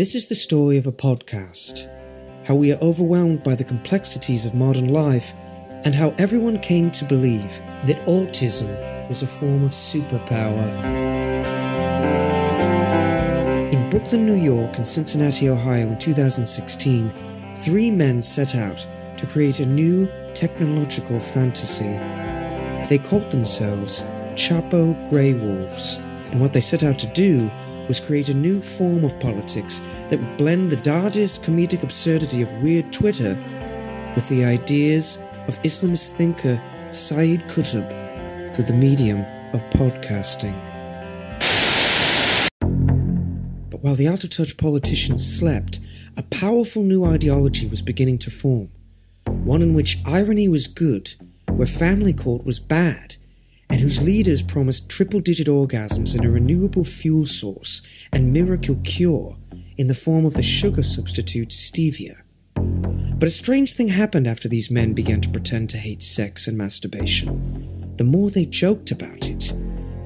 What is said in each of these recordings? This is the story of a podcast, how we are overwhelmed by the complexities of modern life and how everyone came to believe that autism was a form of superpower. In Brooklyn, New York and Cincinnati, Ohio in 2016, three men set out to create a new technological fantasy. They called themselves Chapo Grey Wolves, and what they set out to do was create a new form of politics that would blend the Dadaist comedic absurdity of weird Twitter with the ideas of Islamist thinker Sayyid Qutb through the medium of podcasting. But while the out-of-touch politicians slept, a powerful new ideology was beginning to form, one in which irony was good, where family court was bad, and whose leaders promised triple-digit orgasms in a renewable fuel source and miracle cure in the form of the sugar substitute stevia. But a strange thing happened after these men began to pretend to hate sex and masturbation. The more they joked about it,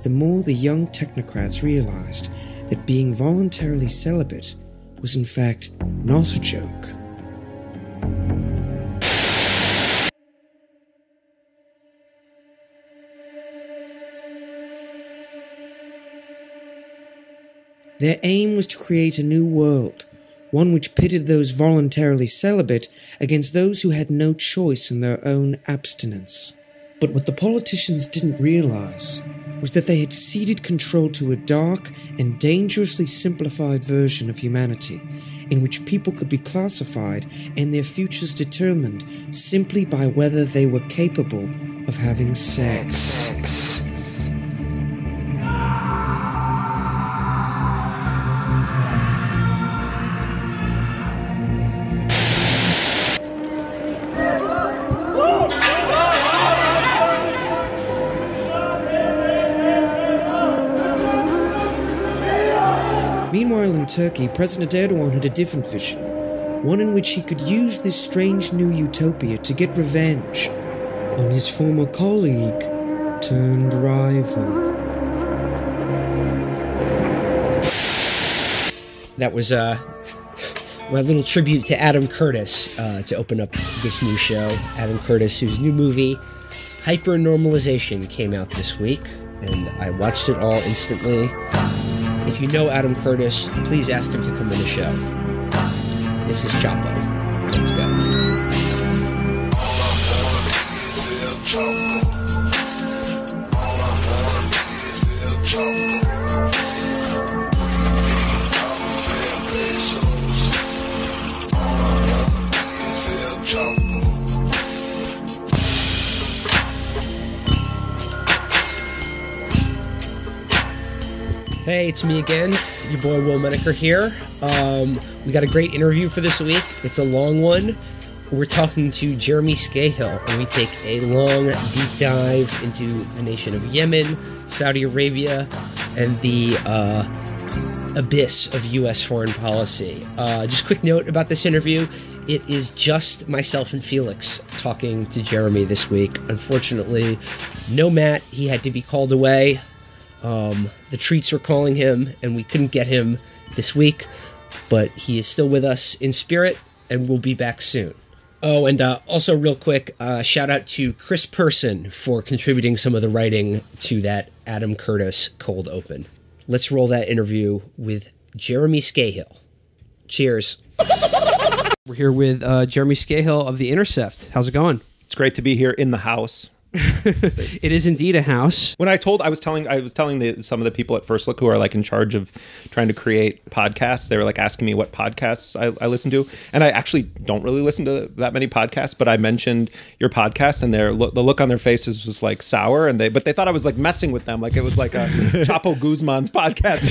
the more the young technocrats realized that being voluntarily celibate was in fact not a joke. Their aim was to create a new world, one which pitted those voluntarily celibate against those who had no choice in their own abstinence. But what the politicians didn't realize was that they had ceded control to a dark and dangerously simplified version of humanity, in which people could be classified and their futures determined simply by whether they were capable of having sex. Meanwhile in Turkey, President Erdogan had a different vision, one in which he could use this strange new utopia to get revenge on his former colleague turned rival. That was my little tribute to Adam Curtis to open up this new show. Adam Curtis, whose new movie Hypernormalization came out this week, and I watched it all instantly. If you know Adam Curtis, please ask him to come on the show. This is Chapo. Let's go. Hey, it's me again, your boy Will Menaker here. We got a great interview for this week. It's a long one. We're talking to Jeremy Scahill, and we take a long, deep dive into the nation of Yemen, Saudi Arabia, and the abyss of U.S. foreign policy. Just a quick note about this interview. It is just myself and Felix talking to Jeremy this week. Unfortunately, no Matt. He had to be called away. The treats were calling him, and we couldn't get him this week, but he is still with us in spirit, and we'll be back soon. Oh, and also real quick, shout out to Chris Person for contributing some of the writing to that Adam Curtis cold open. Let's roll that interview with Jeremy Scahill. Cheers. We're here with Jeremy Scahill of The Intercept. How's it going? It's great to be here in the house. It is indeed a house. When I was telling some of the people at First Look who are like in charge of trying to create podcasts, they were like asking me what podcasts I listen to, and I actually don't really listen to that many podcasts. But I mentioned your podcast, and the look on their faces was like sour, and they thought I was like messing with them, like it was like a Chapo Guzman's podcast.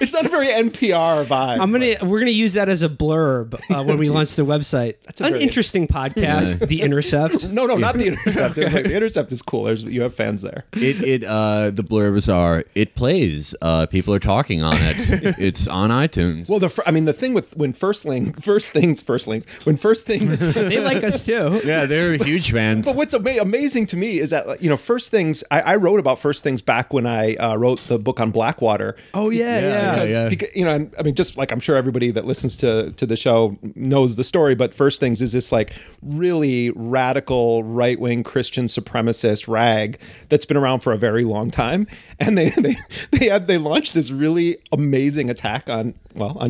It's not a very NPR vibe. We're gonna use that as a blurb when we launch the website. That's an interesting podcast, The Intercept. No, not The Intercept. Okay. Like, The Intercept. Intercept is cool. There's, you have fans there. The blurbs are, it plays. People are talking on it. It's on iTunes. Well, the thing with when first things, they like us too. Yeah, they're huge fans. But what's amazing to me is that, you know, First Things, I wrote about First Things back when I wrote the book on Blackwater. Oh yeah, yeah. Because, you know, I mean, just like I'm sure everybody that listens to the show knows the story, but First Things is this like really radical right-wing Christian supremacist rag that's been around for a very long time, and they launched this really amazing attack on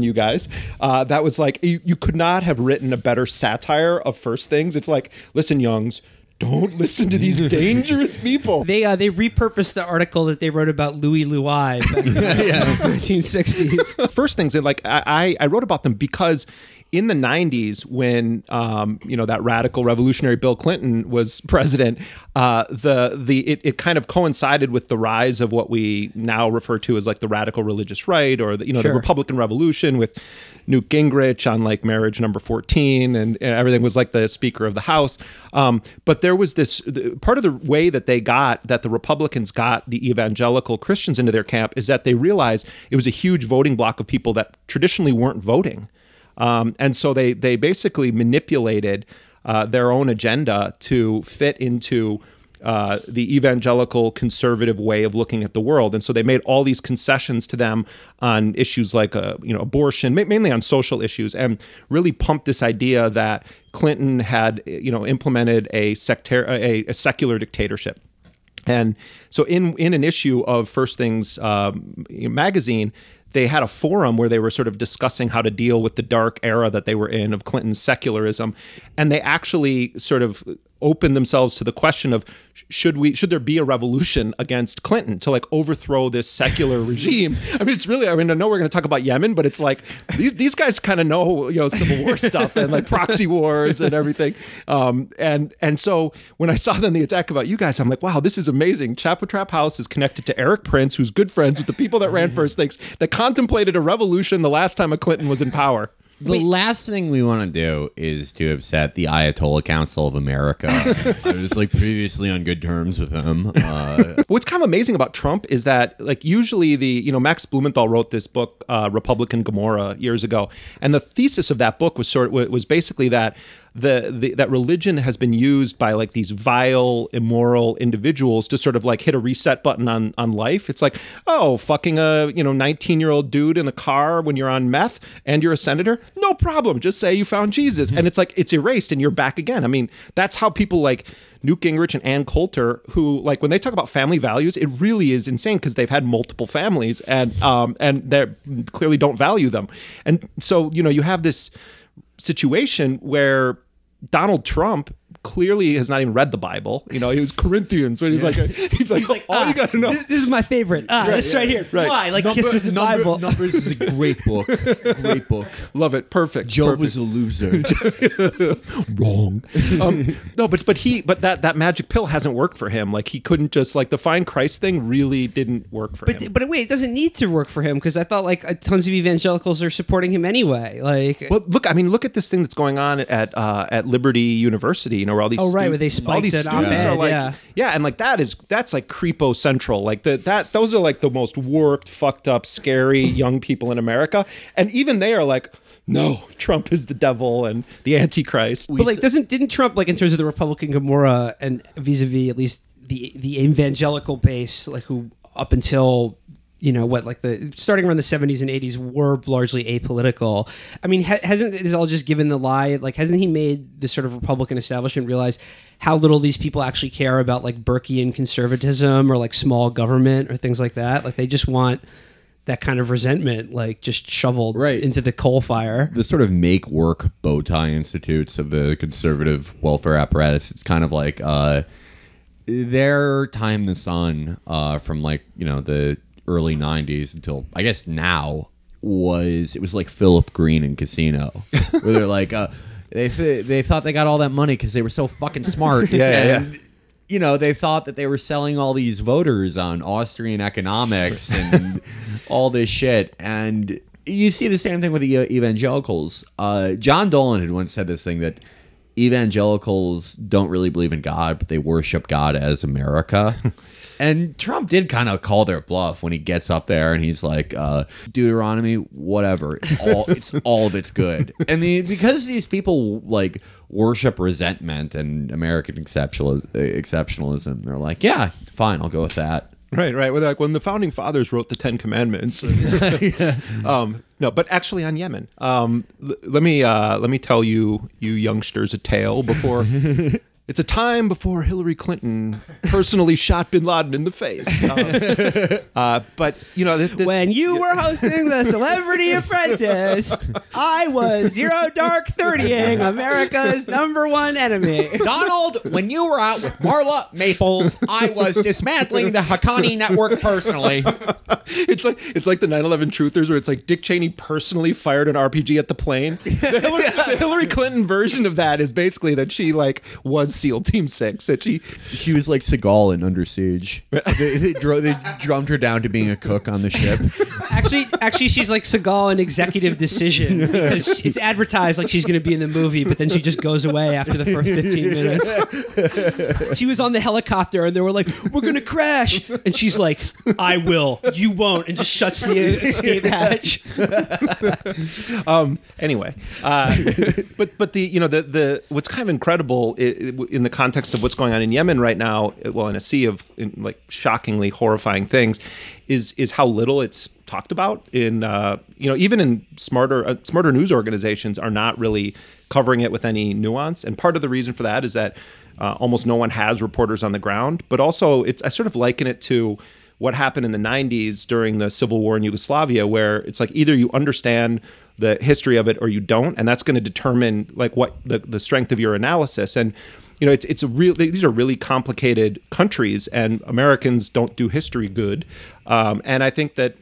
you guys that was like, you could not have written a better satire of First Things. It's like, listen, Youngs, don't listen to these dangerous people. They repurposed the article that they wrote about Louis Louis back in the 1960s. First Things, like I wrote about them because in the 90s, when you know, that radical revolutionary Bill Clinton was president, it kind of coincided with the rise of what we now refer to as like the radical religious right, or the, you know, the Republican Revolution, with Newt Gingrich on like marriage number 14, and everything was like the Speaker of the House. But there was this part of the way that the Republicans got the evangelical Christians into their camp is that they realized it was a huge voting block of people that traditionally weren't voting. And so they basically manipulated their own agenda to fit into the evangelical conservative way of looking at the world, and so they made all these concessions to them on issues like abortion, mainly on social issues, and really pumped this idea that Clinton had, you know, implemented a secular dictatorship. And so in an issue of First Things magazine, they had a forum where they were sort of discussing how to deal with the dark era that they were in of Clinton's secularism, and they actually sort of opened themselves to the question of should there be a revolution against Clinton to like overthrow this secular regime? I mean, it's really, I mean, I know we're going to talk about Yemen, but it's like these guys kind of know, you know, Civil War stuff and like proxy wars and everything. And so when I saw them, the attack about you guys, I'm like, wow, this is amazing. Chapo Trap House is connected to Eric Prince, who's good friends with the people that ran First Things, that contemplated a revolution the last time a Clinton was in power. The last thing we want to do is to upset the Ayatollah Council of America. I was like previously on good terms with him. What's kind of amazing about Trump is that, like, usually Max Blumenthal wrote this book, Republican Gomorrah, years ago, and the thesis of that book was basically that that religion has been used by like these vile, immoral individuals to sort of like hit a reset button on life. It's like, oh, fucking a 19-year-old dude in a car when you're on meth and you're a senator, no problem. Just say you found Jesus, and it's like it's erased and you're back again. I mean, that's how people like Newt Gingrich and Ann Coulter, who, like, when they talk about family values, it really is insane because they've had multiple families and they clearly don't value them. And so, you know, you have this situation where Donald Trump clearly has not even read the Bible. You know, he was Corinthians, but he's like, all you gotta know. This is my favorite. This right here. Right. Why? Like, Kisses the Bible. Numbers is a great book. Great book. Love it. Perfect. Job was a loser. Wrong. No, but that magic pill hasn't worked for him. Like, he couldn't just like the find Christ thing really didn't work for him. But wait, it doesn't need to work for him, because I thought like tons of evangelicals are supporting him anyway. Like, well, look, I mean, look at this thing that's going on at Liberty University. You know, where all these students are like, and like that's like creepo central. Like those are like the most warped, fucked up, scary young people in America, and even they are like, no, Trump is the devil and the Antichrist. But like, didn't Trump, like, in terms of the Republican Gomorrah and vis-a-vis at least the evangelical base, like, who up until, you know, starting around the 70s and 80s were largely apolitical. I mean, hasn't it all just given the lie? Like, hasn't he made the sort of Republican establishment realize how little these people actually care about like Burkean conservatism or like small government or things like that? Like, they just want that kind of resentment, like, just shoveled into the coal fire. The sort of make work bow tie institutes of the conservative welfare apparatus, it's kind of like their time in the sun from, like, you know, the early 90s until, I guess, now, it was like Philip Green in Casino, where they're like, they thought they got all that money because they were so fucking smart. You know, they thought that they were selling all these voters on Austrian economics and all this shit. And you see the same thing with the evangelicals. John Dolan had once said this thing that evangelicals don't really believe in God, but they worship God as America. And Trump did kind of call their bluff when he gets up there and he's like, Deuteronomy, whatever. It's all that's good. And because these people like worship resentment and American exceptionalism, they're like, yeah, fine, I'll go with that. Right, right. Well, they're like, when the founding fathers wrote the 10 Commandments. Yeah. No, but actually on Yemen. Let me tell you youngsters a tale before. It's a time before Hillary Clinton personally shot Bin Laden in the face. But you know, when you were hosting the Celebrity Apprentice, I was Zero Dark 30ing America's #1 enemy. Donald, when you were out with Marla Maples, I was dismantling the Haqqani network personally. It's like the 9/11 truthers, where it's like Dick Cheney personally fired an RPG at the plane. The Hillary Clinton version of that is basically that she like was SEAL Team 6, that she was like Seagal in Under Siege. They drummed her down to being a cook on the ship. Actually, she's like Seagal in Executive Decision, because it's advertised like she's going to be in the movie, but then she just goes away after the first 15 minutes. She was on the helicopter, and they were like, "We're going to crash," and she's like, "I will, you won't," and just shuts the escape hatch. Anyway, but the what's kind of incredible in the context of what's going on in Yemen right now, well, in a sea of like shockingly horrifying things, is how little it's talked about in even in smarter news organizations are not really covering it with any nuance. And part of the reason for that is that almost no one has reporters on the ground. But also, I sort of liken it to what happened in the 90s during the civil war in Yugoslavia, where it's like either you understand the history of it or you don't, and that's going to determine like what the strength of your analysis. And it's a real, these are really complicated countries, and Americans don't do history good. And I think that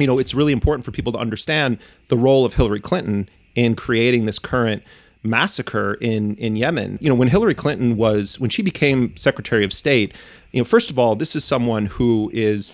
it's really important for people to understand the role of Hillary Clinton in creating this current massacre in Yemen. When Hillary Clinton when she became Secretary of State, first of all, this is someone who is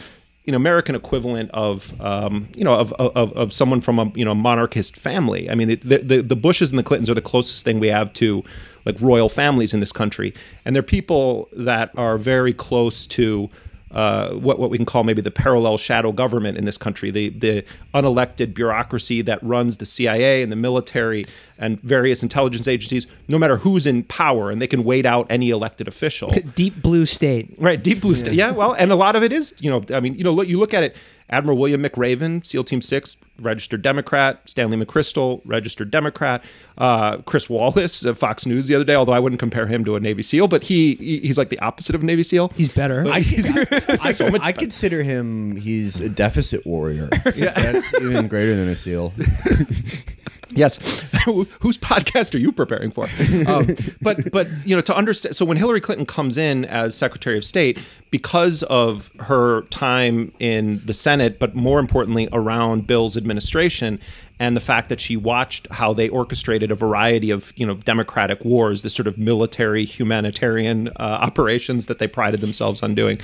American equivalent of of someone from a monarchist family. I mean, the Bushes and the Clintons are the closest thing we have to like royal families in this country, and they're people that are very close to what we can call maybe the parallel shadow government in this country, the unelected bureaucracy that runs the CIA and the military and various intelligence agencies, no matter who's in power, and they can wait out any elected official. Deep blue state. Right, deep blue state. Yeah, well, and a lot of it is, you look at it, Admiral William McRaven, SEAL Team 6, registered Democrat, Stanley McChrystal, registered Democrat, Chris Wallace of Fox News the other day, although I wouldn't compare him to a Navy SEAL, but he's like the opposite of a Navy SEAL. He's better. I consider him, he's a deficit warrior. Yeah. That's even greater than a SEAL. Yes. Whose podcast are you preparing for? But to understand, so when Hillary Clinton comes in as Secretary of State, because of her time in the Senate, but more importantly around Bill's administration, and the fact that she watched how they orchestrated a variety of democratic wars, the sort of military humanitarian operations that they prided themselves on doing,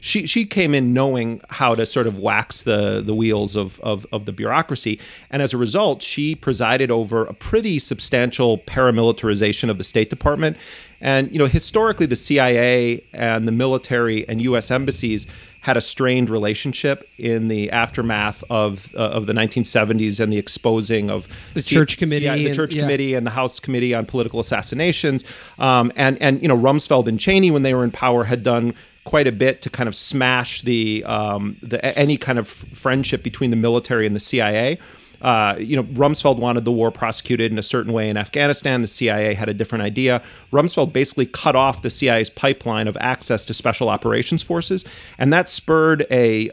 she came in knowing how to sort of wax the wheels of the bureaucracy, and as a result, she presided over a pretty substantial paramilitarization of the State Department. And historically, the CIA and the military and U.S. embassies had a strained relationship in the aftermath of the 1970s and the exposing of the Church Committee, the Church Committee, and the House Committee on Political Assassinations, and Rumsfeld and Cheney, when they were in power, had done quite a bit to kind of smash any kind of friendship between the military and the CIA. Rumsfeld wanted the war prosecuted in a certain way in Afghanistan. The CIA had a different idea. Rumsfeld basically cut off the CIA's pipeline of access to special operations forces, and that spurred a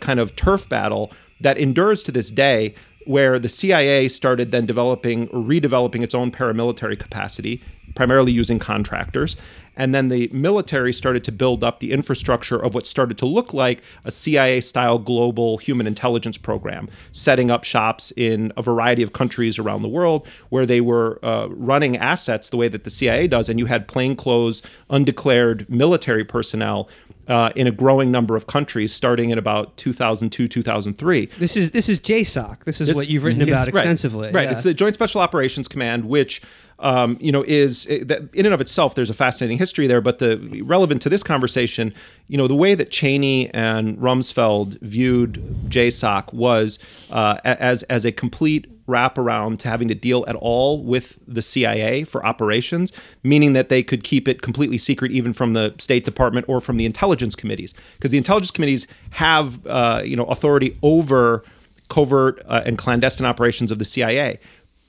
kind of turf battle that endures to this day, where the CIA started then redeveloping its own paramilitary capacity, primarily using contractors. And then the military started to build up the infrastructure of what started to look like a CIA-style global human intelligence program, setting up shops in a variety of countries around the world where they were running assets the way that the CIA does. And you had plainclothes, undeclared military personnel in a growing number of countries, starting in about 2002, 2003. This is JSOC. This is what you've written about extensively. Right. Yeah. It's the Joint Special Operations Command, which is in and of itself. There's a fascinating history there, but the relevant to this conversation, the way that Cheney and Rumsfeld viewed JSOC was as a complete wraparound to having to deal at all with the CIA for operations, meaning that they could keep it completely secret even from the State Department or from the intelligence committees, because the intelligence committees have authority over covert and clandestine operations of the CIA.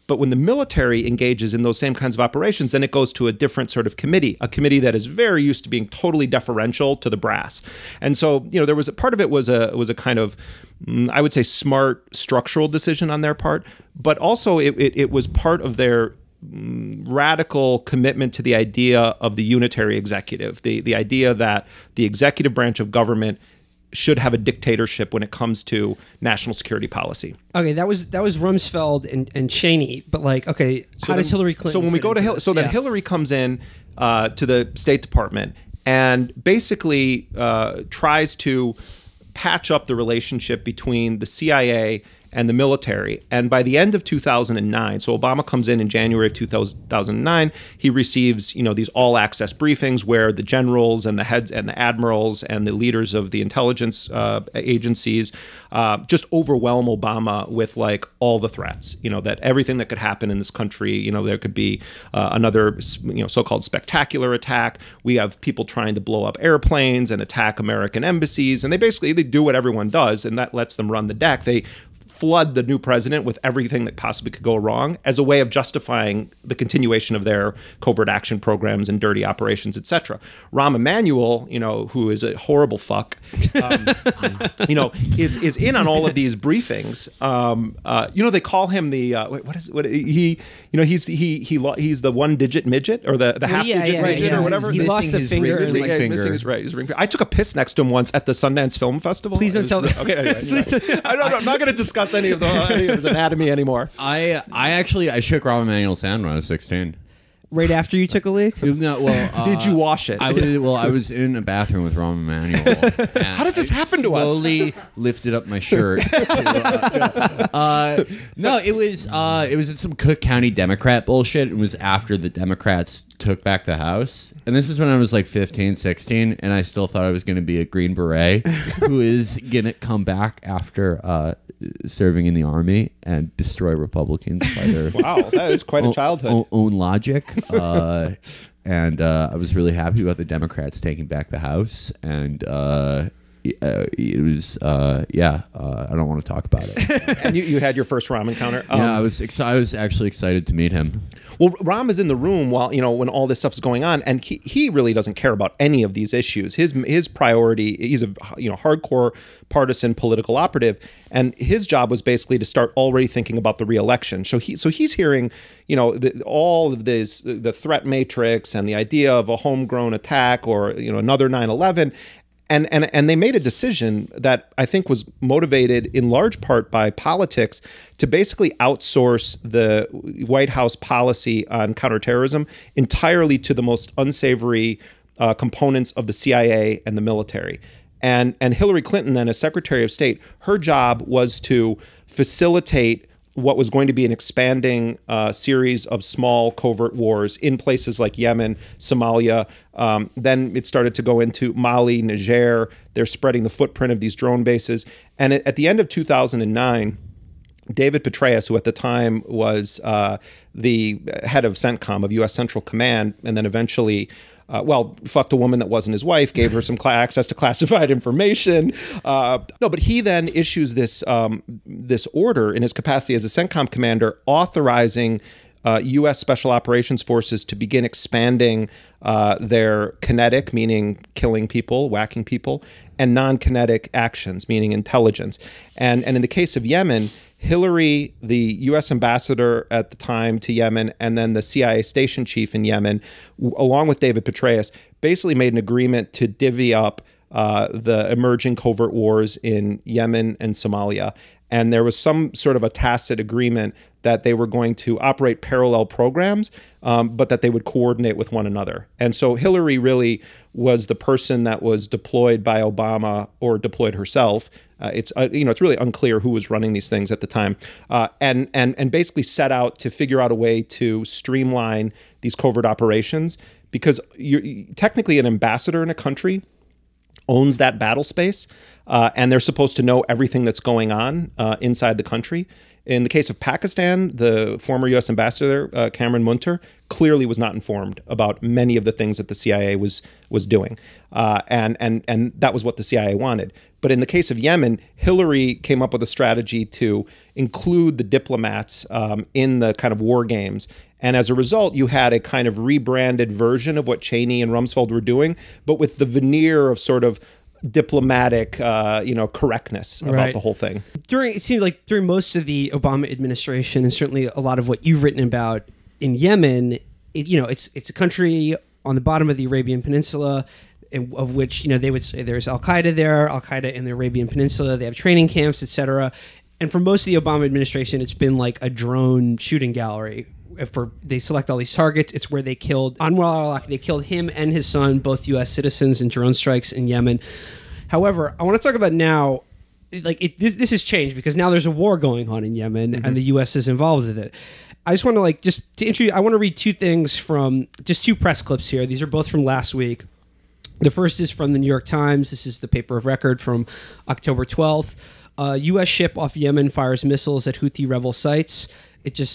But when the military engages in those same kinds of operations, then it goes to a different sort of committee, a committee that is very used to being totally deferential to the brass. And so, there was a part of it was a kind of, I would say, smart structural decision on their part, but also it was part of their radical commitment to the idea of the unitary executive, the idea that the executive branch of government should have a dictatorship when it comes to national security policy. Okay, that was Rumsfeld and Cheney, but how does Hillary Clinton? So when we go to then Hillary comes in to the State Department and basically tries to patch up the relationship between the CIA and the military. And by the end of 2009, so Obama comes in January of 2009, he receives, these all-access briefings where the generals and the heads and the admirals and the leaders of the intelligence agencies just overwhelm Obama with all the threats, that everything that could happen in this country, there could be another, so-called spectacular attack. We have people trying to blow up airplanes and attack American embassies. And they do what everyone does, and that lets them run the deck. They flood the new president with everything that possibly could go wrong as a way of justifying the continuation of their covert action programs and dirty operations, etc. Rahm Emanuel, who is a horrible fuck, is in on all of these briefings. They call him the he's the one-digit midget or the half-digit midget or whatever. He lost the finger. He's ring finger. I took a piss next to him once at the Sundance Film Festival. Please don't tell me. Okay, I'm not going to discuss any of his anatomy anymore. I shook Rahm Emanuel's hand when I was 16. Right after you took a leak? No, well, did you wash it? I was in a bathroom with Rahm Emanuel. How does this happen to us? Slowly lifted up my shirt. No, it was at some Cook County Democrat bullshit. It was after the Democrats took back the House, and this is when I was 15, 16, and I still thought I was going to be a Green Beret who is going to come back after serving in the army and destroy Republicans by their wow, that is quite a childhood. Own logic. I was really happy about the Democrats taking back the House, and it was I don't want to talk about it. And you had your first Rahm encounter. Yeah, I was actually excited to meet him. Well, Rahm is in the room while when all this stuff's going on, and he really doesn't care about any of these issues. His priority, he's a hardcore partisan political operative, and his job was basically to start already thinking about the re-election. So he's hearing all of this, the threat matrix and the idea of a homegrown attack or another 9/11. And they made a decision that I think was motivated in large part by politics to basically outsource the White House policy on counterterrorism entirely to the most unsavory components of the CIA and the military. And Hillary Clinton, then as Secretary of State, her job was to facilitate what was going to be an expanding series of small covert wars in places like Yemen, Somalia. Then it started to go into Mali, Niger. They're spreading the footprint of these drone bases. And at the end of 2009, David Petraeus, who at the time was the head of CENTCOM, of U.S. Central Command, and then eventually fucked a woman that wasn't his wife, gave her some access to classified information. But he then issues this this order in his capacity as a CENTCOM commander, authorizing U.S. Special Operations Forces to begin expanding their kinetic, meaning killing people, whacking people, and non-kinetic actions, meaning intelligence. And in the case of Yemen, Hillary, the U.S. ambassador at the time to Yemen, and then the CIA station chief in Yemen, along with David Petraeus, basically made an agreement to divvy up the emerging covert wars in Yemen and Somalia. And there was some sort of a tacit agreement that they were going to operate parallel programs, but that they would coordinate with one another. And so Hillary really was the person that was deployed by Obama or deployed herself. It's really unclear who was running these things at the time, and basically set out to figure out a way to streamline these covert operations, because you're technically an ambassador in a country owns that battle space, and they're supposed to know everything that's going on inside the country. In the case of Pakistan, the former U.S. ambassador, Cameron Munter, clearly was not informed about many of the things that the CIA was doing. And that was what the CIA wanted. But in the case of Yemen, Hillary came up with a strategy to include the diplomats in the kind of war games. And as a result, you had a kind of rebranded version of what Cheney and Rumsfeld were doing, but with the veneer of sort of diplomatic, correctness about the whole thing. It seemed like during most of the Obama administration, and certainly a lot of what you've written about in Yemen, it's a country on the bottom of the Arabian Peninsula, of which they would say there's Al Qaeda there, Al Qaeda in the Arabian Peninsula. They have training camps, etc. And for most of the Obama administration, it's been like a drone shooting gallery. They select all these targets. It's where they killed Anwar al-Awlaki. They killed him and his son, both U.S. citizens, in drone strikes in Yemen. However, I want to talk about now, this has changed because now there's a war going on in Yemen, and the U.S. is involved with it. I just want to I want to read two things from just two press clips here. These are both from last week. The first is from the New York Times. This is the paper of record from October 12th. U.S. ship off Yemen fires missiles at Houthi rebel sites.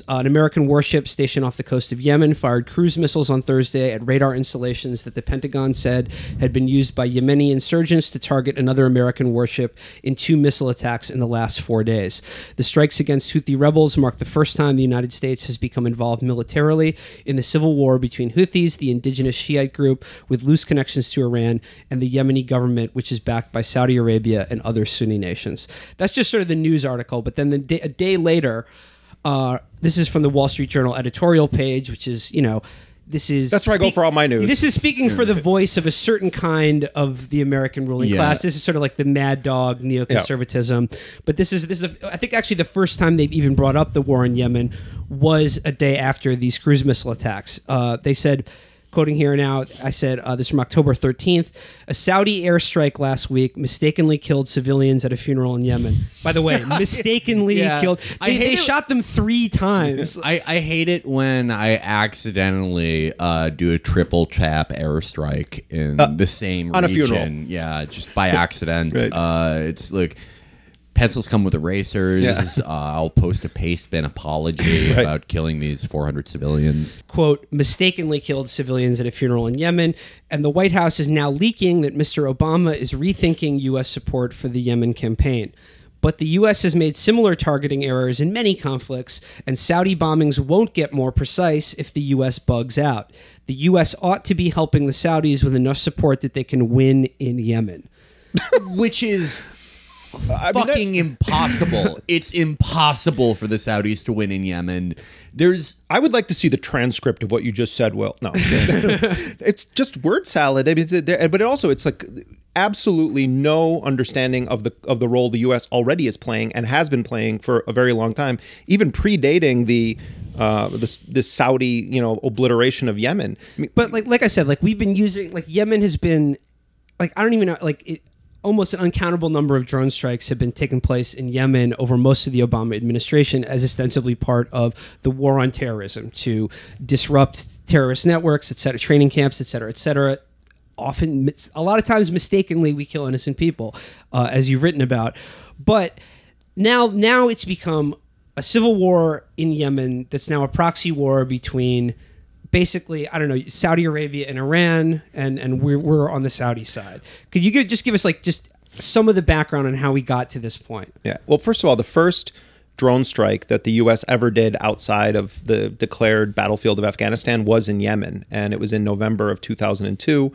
An American warship stationed off the coast of Yemen fired cruise missiles on Thursday at radar installations that the Pentagon said had been used by Yemeni insurgents to target another American warship in 2 missile attacks in the last 4 days. The strikes against Houthi rebels mark the first time the United States has become involved militarily in the civil war between Houthis, the indigenous Shiite group with loose connections to Iran, and the Yemeni government, which is backed by Saudi Arabia and other Sunni nations. That's just sort of the news article, but then a day later, this is from the Wall Street Journal editorial page, which is, this is... That's where I go for all my news. This is speaking for the voice of a certain kind of the American ruling class. This is sort of like the mad dog neoconservatism. Yeah. But I think actually the first time they've even brought up the war in Yemen was a day after these cruise missile attacks. They said... Quoting here now, I said this from October 13th. A Saudi airstrike last week mistakenly killed civilians at a funeral in Yemen. By the way, mistakenly killed. They shot them 3 times. I hate it when I accidentally do a triple tap airstrike in the same region. On a funeral. Yeah, just by accident. Right. It's like... Pencils come with erasers. Yeah. I'll post a paste bin apology about killing these 400 civilians. Quote, mistakenly killed civilians at a funeral in Yemen. And the White House is now leaking that Mr. Obama is rethinking U.S. support for the Yemen campaign. But the U.S. has made similar targeting errors in many conflicts, and Saudi bombings won't get more precise if the U.S. bugs out. The U.S. ought to be helping the Saudis with enough support that they can win in Yemen. Which is... impossible. It's impossible for the Saudis to win in Yemen. I would like to see the transcript of what you just said, Will. No. It's just word salad. I mean, but it's like absolutely no understanding of the role the U.S. already is playing and has been playing for a very long time, even predating the Saudi, obliteration of Yemen. I mean, but like I said, we've been using Yemen has been I don't even know almost an uncountable number of drone strikes have been taking place in Yemen over most of the Obama administration as ostensibly part of the war on terrorism to disrupt terrorist networks, etc., training camps, etc., etc. Often, a lot of times mistakenly, we kill innocent people, as you've written about. But now it's become a civil war in Yemen that's now a proxy war between... Basically, I don't know, Saudi Arabia and Iran, and we're on the Saudi side. Could you give us just some of the background on how we got to this point? Yeah. Well, first of all, the first drone strike that the U.S. ever did outside of the declared battlefield of Afghanistan was in Yemen, and it was in November of 2002.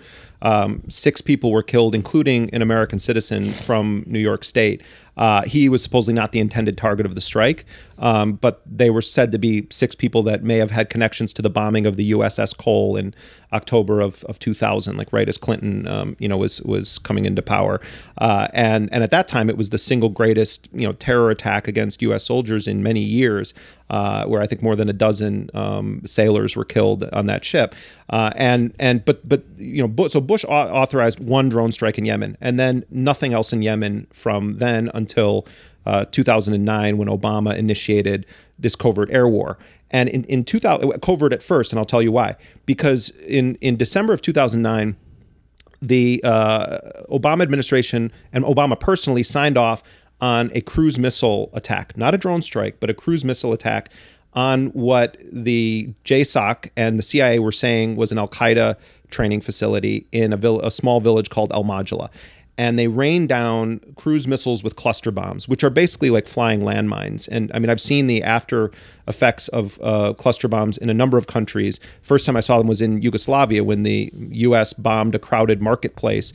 6 people were killed, including an American citizen from New York State. He was supposedly not the intended target of the strike, but they were said to be 6 people that may have had connections to the bombing of the USS Cole in October of 2000, right as Clinton, was coming into power. And at that time, it was the single greatest, terror attack against U.S. soldiers in many years. where I think more than a dozen sailors were killed on that ship. But you know, so Bush authorized one drone strike in Yemen, and then nothing else in Yemen from then until 2009, when Obama initiated this covert air war. And in 2000, covert at first, and I'll tell you why. Because in December of 2009, the Obama administration and Obama personally signed off on a cruise missile attack, not a drone strike, but a cruise missile attack on what the JSOC and the CIA were saying was an Al-Qaeda training facility in a small village called Al-Majla. And they rained down cruise missiles with cluster bombs, which are basically like flying landmines. And I mean, I've seen the after effects of cluster bombs in a number of countries. First time I saw them was in Yugoslavia, when the U.S. bombed a crowded marketplace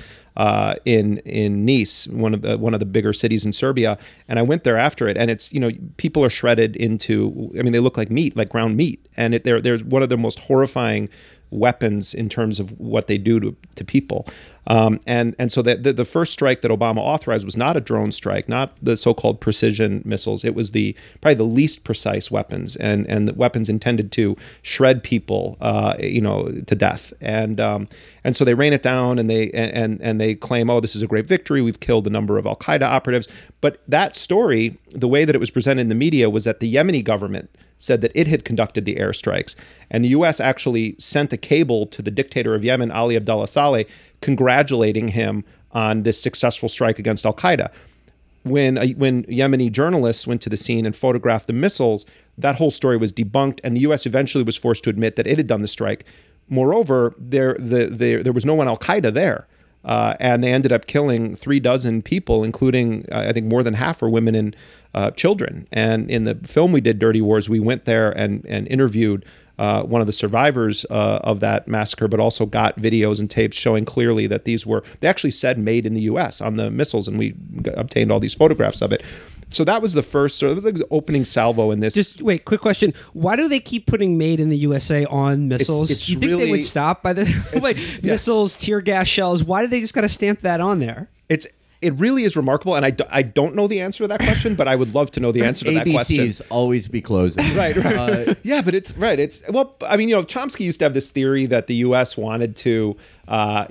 in Nice, one of the bigger cities in Serbia. And I went there after it, and it's, you know, people are shredded into, I mean, they look like meat, like ground meat, and they're one of the most horrifying weapons in terms of what they do to people. And so the first strike that Obama authorized was not a drone strike, not the so-called precision missiles. It was probably the least precise weapons, and the weapons intended to shred people, you know, to death. And so they rain it down, and they claim, oh, this is a great victory, we've killed a number of Al-Qaeda operatives. But that story, the way that it was presented in the media, was that the Yemeni government said that it had conducted the airstrikes. And the U.S. actually sent a cable to the dictator of Yemen, Ali Abdullah Saleh, congratulating him on this successful strike against al-Qaeda. When Yemeni journalists went to the scene and photographed the missiles, that whole story was debunked, and the U.S. eventually was forced to admit that it had done the strike. Moreover, there was no one al-Qaeda there. And they ended up killing 3 dozen people, including, I think, more than half were women and children. And in the film we did, Dirty Wars, we went there and interviewed one of the survivors of that massacre, but also got videos and tapes showing clearly that these were, they actually said, made in the U.S. on the missiles, and we obtained all these photographs of it. So that was the first, sort of like the opening salvo in this. Just wait, quick question. Why do they keep putting made in the USA on missiles? Do you think really, they would stop by the like, yes. Missiles, tear gas shells? Why do they just got to stamp that on there? It really is remarkable, and I don't know the answer to that question, but I would love to know the answer to that question. ABCs always be closing. Right. Yeah, but it's, right, it's, well, I mean, you know, Chomsky used to have this theory that the U.S. wanted to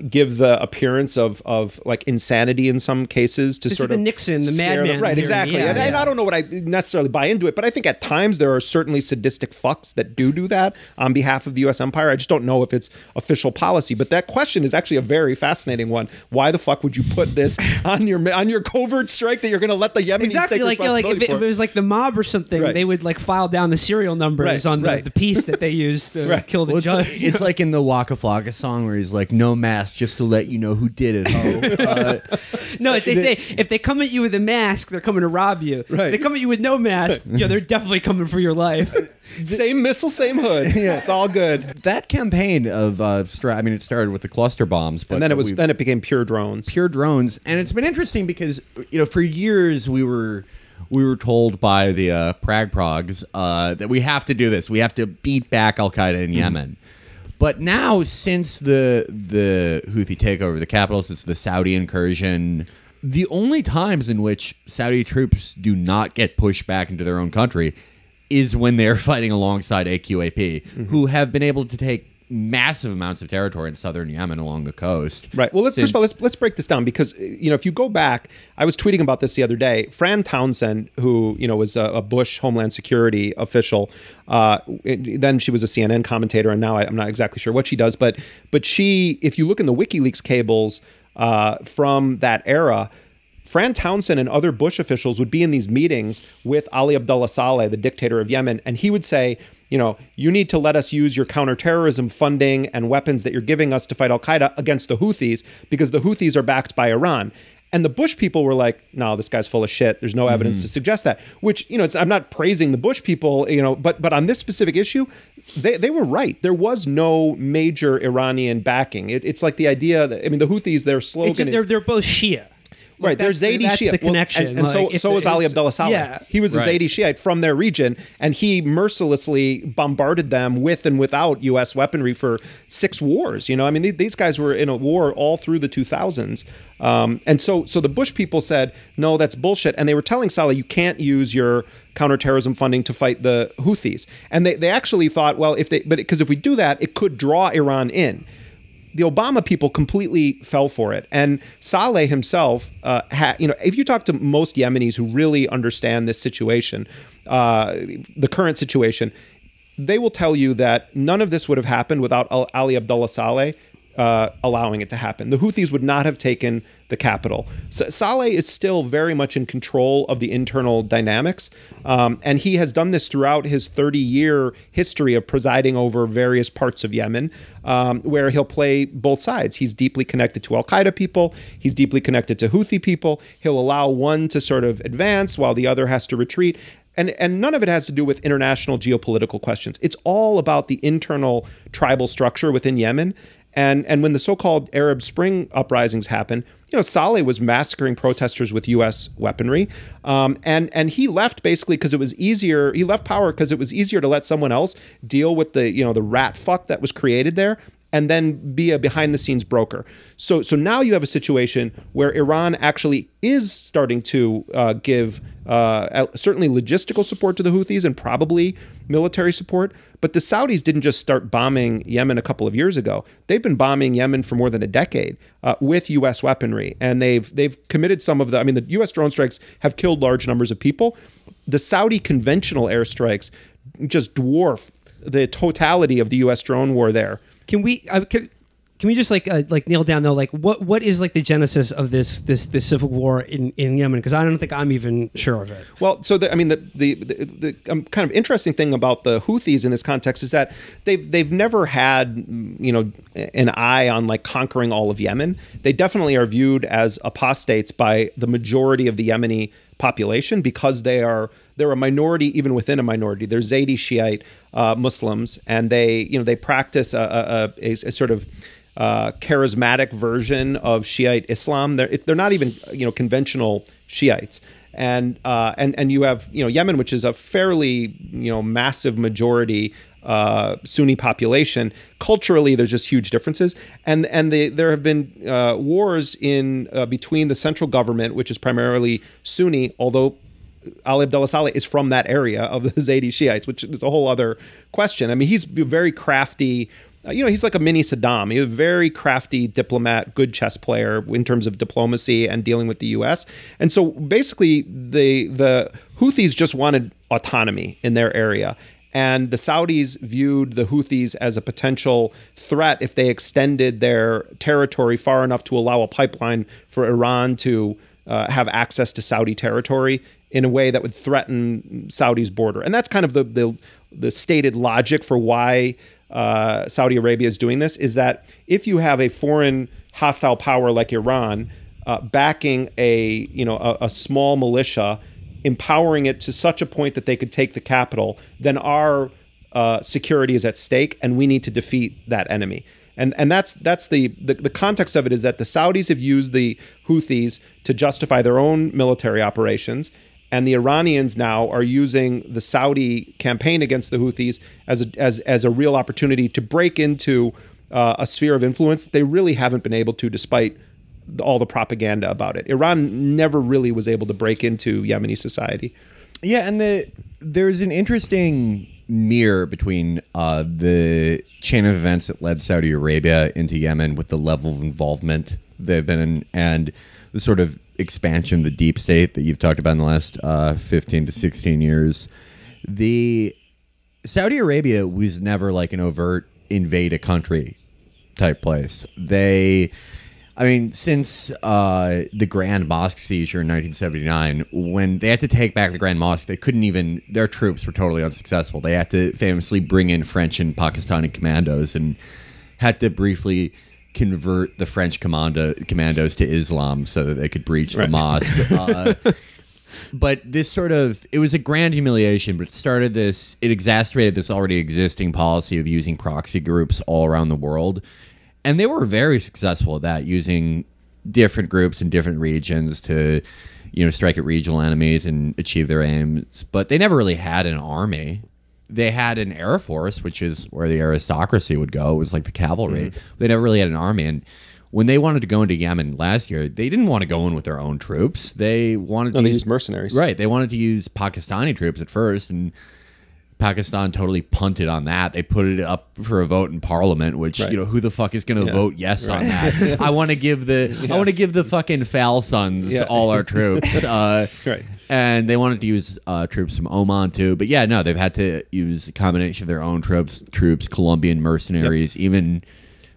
give the appearance of like insanity in some cases to this sort of Nixon, the madman. Right, exactly. Yeah, and I don't know what I necessarily buy into it, but I think at times there are certainly sadistic fucks that do that on behalf of the U.S. empire. I just don't know if it's official policy, but that question is actually a very fascinating one. Why the fuck would you put this on your covert strike that you're going to let the Yemenis take responsibility for? If it was like the mob or something, right, they would like file down the serial numbers on the piece that they used to kill the judge. It's like in the Waka Flocka song where he's like, no mask, just to let you know who did it. No, they say if they come at you with a mask, they're coming to rob you. Right. If they come at you with no mask, you know, they're definitely coming for your life. Same missile, same hood. Yeah, it's all good. That campaign of, I mean, it started with the cluster bombs, but and then it became pure drones. Pure drones, and it's been interesting because, you know, for years we were told by the Prags that we have to do this. We have to beat back Al Qaeda in Yemen. But now, since the Houthi takeover of the capital, since the Saudi incursion, the only times in which Saudi troops do not get pushed back into their own country is when they're fighting alongside AQAP, who have been able to take massive amounts of territory in southern Yemen along the coast. Right. Well, first of all, let's break this down, because, you know, if you go back, I was tweeting about this the other day. Fran Townsend, who, you know, was a Bush Homeland Security official, then she was a CNN commentator, and now I'm not exactly sure what she does, but she, if you look in the WikiLeaks cables from that era, Fran Townsend and other Bush officials would be in these meetings with Ali Abdullah Saleh, the dictator of Yemen, and he would say, you know, you need to let us use your counterterrorism funding and weapons that you're giving us to fight al-Qaeda against the Houthis, because the Houthis are backed by Iran. And the Bush people were like, no, this guy's full of shit. There's no evidence to suggest that, which, you know, I'm not praising the Bush people, you know, but on this specific issue, they were right. There was no major Iranian backing. It's like the idea that, I mean, the Houthis, their slogan is... They're both Shia. Right, they're Zaydi Shiite. That's the connection. Well, and so was Ali Abdullah Saleh. Yeah. He was a Zaydi Shiite from their region, and he mercilessly bombarded them with and without U.S. weaponry for 6 wars. You know, I mean, these guys were in a war all through the 2000s. And so the Bush people said, no, that's bullshit. And they were telling Saleh, you can't use your counterterrorism funding to fight the Houthis. And they actually thought, well, because if we do that, it could draw Iran in. The Obama people completely fell for it, and Saleh himself, if you talk to most Yemenis who really understand this situation, the current situation, they will tell you that none of this would have happened without Ali Abdullah Saleh allowing it to happen. The Houthis would not have taken the capital. Saleh is still very much in control of the internal dynamics, and he has done this throughout his 30-year history of presiding over various parts of Yemen, where he'll play both sides. He's deeply connected to al-Qaeda people. He's deeply connected to Houthi people. He'll allow one to sort of advance while the other has to retreat. And none of it has to do with international geopolitical questions. It's all about the internal tribal structure within Yemen. And when the so-called Arab Spring uprisings happened, you know, Saleh was massacring protesters with U.S. weaponry, and he left basically because it was easier. He left power because it was easier to let someone else deal with the the rat fuck that was created there, and then be a behind-the-scenes broker. So now you have a situation where Iran actually is starting to give certainly logistical support to the Houthis and probably military support. But the Saudis didn't just start bombing Yemen a couple of years ago. They've been bombing Yemen for more than a decade with U.S. weaponry, and they've committed some of the. I mean, the U.S. drone strikes have killed large numbers of people. The Saudi conventional airstrikes just dwarf the totality of the U.S. drone war there. Can we just like nail down though, like what is like the genesis of this civil war in Yemen? Because I don't think I'm even sure of it. Well, so the kind of interesting thing about the Houthis in this context is that they've never had an eye on like conquering all of Yemen. They definitely are viewed as apostates by the majority of the Yemeni population because they're a minority even within a minority. They're Zaydi Shiite Muslims, and they practice a sort of charismatic version of Shiite Islam. They're not even conventional Shiites, and you have Yemen, which is a fairly massive majority Sunni population. Culturally, there's just huge differences, and there have been wars in between the central government, which is primarily Sunni, although Ali Abdullah Saleh is from that area of the Zaydi Shiites, which is a whole other question. I mean, he's very crafty. He's like a mini Saddam. He's a very crafty diplomat, good chess player in terms of diplomacy and dealing with the U.S. And so basically, the Houthis just wanted autonomy in their area. And the Saudis viewed the Houthis as a potential threat if they extended their territory far enough to allow a pipeline for Iran to have access to Saudi territory in a way that would threaten Saudi's border. And that's kind of the stated logic for why Saudi Arabia is doing this, is that if you have a foreign hostile power like Iran backing a small militia, empowering it to such a point that they could take the capital, then our security is at stake, and we need to defeat that enemy. And that's the context of it, is that the Saudis have used the Houthis to justify their own military operations, and the Iranians now are using the Saudi campaign against the Houthis as a real opportunity to break into a sphere of influence that they really haven't been able to, despite all the propaganda about it. Iran never really was able to break into Yemeni society. Yeah, and there's an interesting mirror between the chain of events that led Saudi Arabia into Yemen with the level of involvement they've been in and the sort of expansion, the deep state that you've talked about in the last 15 to 16 years. The Saudi Arabia was never like an overt invade a country type place. Since the Grand Mosque seizure in 1979, when they had to take back the Grand Mosque, they couldn't even, their troops were totally unsuccessful. They had to famously bring in French and Pakistani commandos and had to briefly convert the French commandos to Islam so that they could breach the mosque. But this sort of, it was a grand humiliation, but it exacerbated this already existing policy of using proxy groups all around the world. And they were very successful at that, using different groups in different regions to, you know, strike at regional enemies and achieve their aims. But they never really had an army. They had an air force, which is where the aristocracy would go. It was like the cavalry. Mm-hmm. They never really had an army. And when they wanted to go into Yemen last year, they didn't want to go in with their own troops. They wanted to use mercenaries. Right. They wanted to use Pakistani troops at first, and Pakistan totally punted on that. They put it up for a vote in parliament, which, right, you know, who the fuck is going to vote yes on that? Yeah. I want to give the fucking foul sons all our troops. Right. And they wanted to use troops from Oman too. But yeah, no, they've had to use a combination of their own troops, Colombian mercenaries, even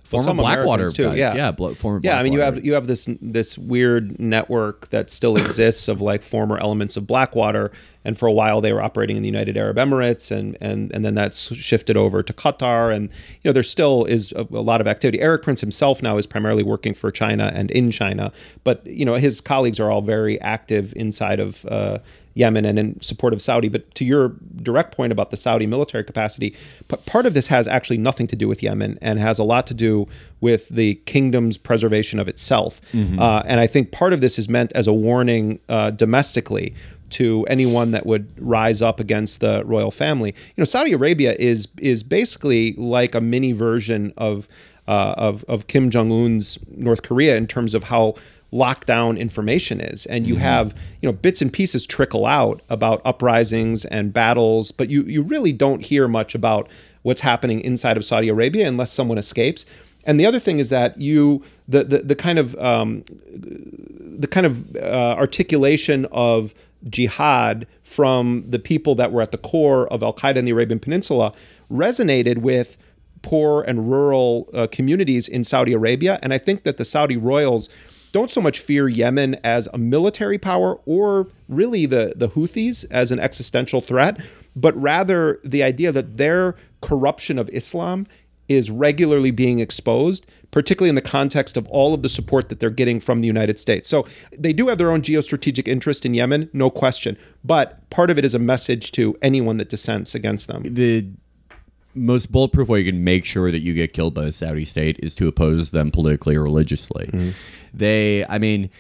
former Blackwater guys. Too. Yeah. Yeah, former Blackwater. Yeah, I mean, you have this weird network that still exists of like former elements of Blackwater, and for a while they were operating in the United Arab Emirates, and then that's shifted over to Qatar, and you know there still is a lot of activity. Eric Prince himself now is primarily working for China and in China, but you know his colleagues are all very active inside of Yemen and in support of Saudi. But to your direct point about the Saudi military capacity, part of this has actually nothing to do with Yemen and has a lot to do with the kingdom's preservation of itself. Mm-hmm. And I think part of this is meant as a warning domestically to anyone that would rise up against the royal family. You know, Saudi Arabia is basically like a mini version of Kim Jong-un's North Korea in terms of how locked down information is, and you have, you know, bits and pieces trickle out about uprisings and battles, but you really don't hear much about what's happening inside of Saudi Arabia unless someone escapes. And the other thing is that the kind of articulation of jihad from the people that were at the core of Al-Qaeda in the Arabian Peninsula resonated with poor and rural communities in Saudi Arabia. And I think that the Saudi royals don't so much fear Yemen as a military power or really the Houthis as an existential threat, but rather the idea that their corruption of Islam is regularly being exposed, particularly in the context of all of the support that they're getting from the United States. So they do have their own geostrategic interest in Yemen, no question, but part of it is a message to anyone that dissents against them. The most bulletproof way you can make sure that you get killed by the Saudi state is to oppose them politically or religiously. Mm-hmm. I mean,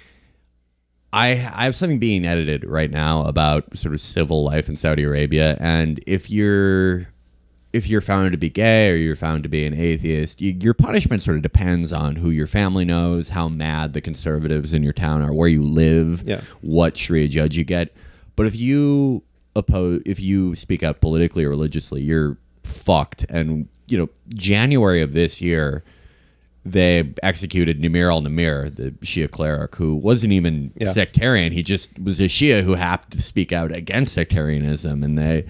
I have something being edited right now about sort of civil life in Saudi Arabia, and if you're found to be gay or you're found to be an atheist, your punishment sort of depends on who your family knows, how mad the conservatives in your town are, where you live, what Sharia judge you get. But if you speak out politically or religiously, you're fucked. And you know, January of this year, they executed Nimr al-Nimr, the Shia cleric, who wasn't even sectarian. He just was a Shia who happened to speak out against sectarianism. And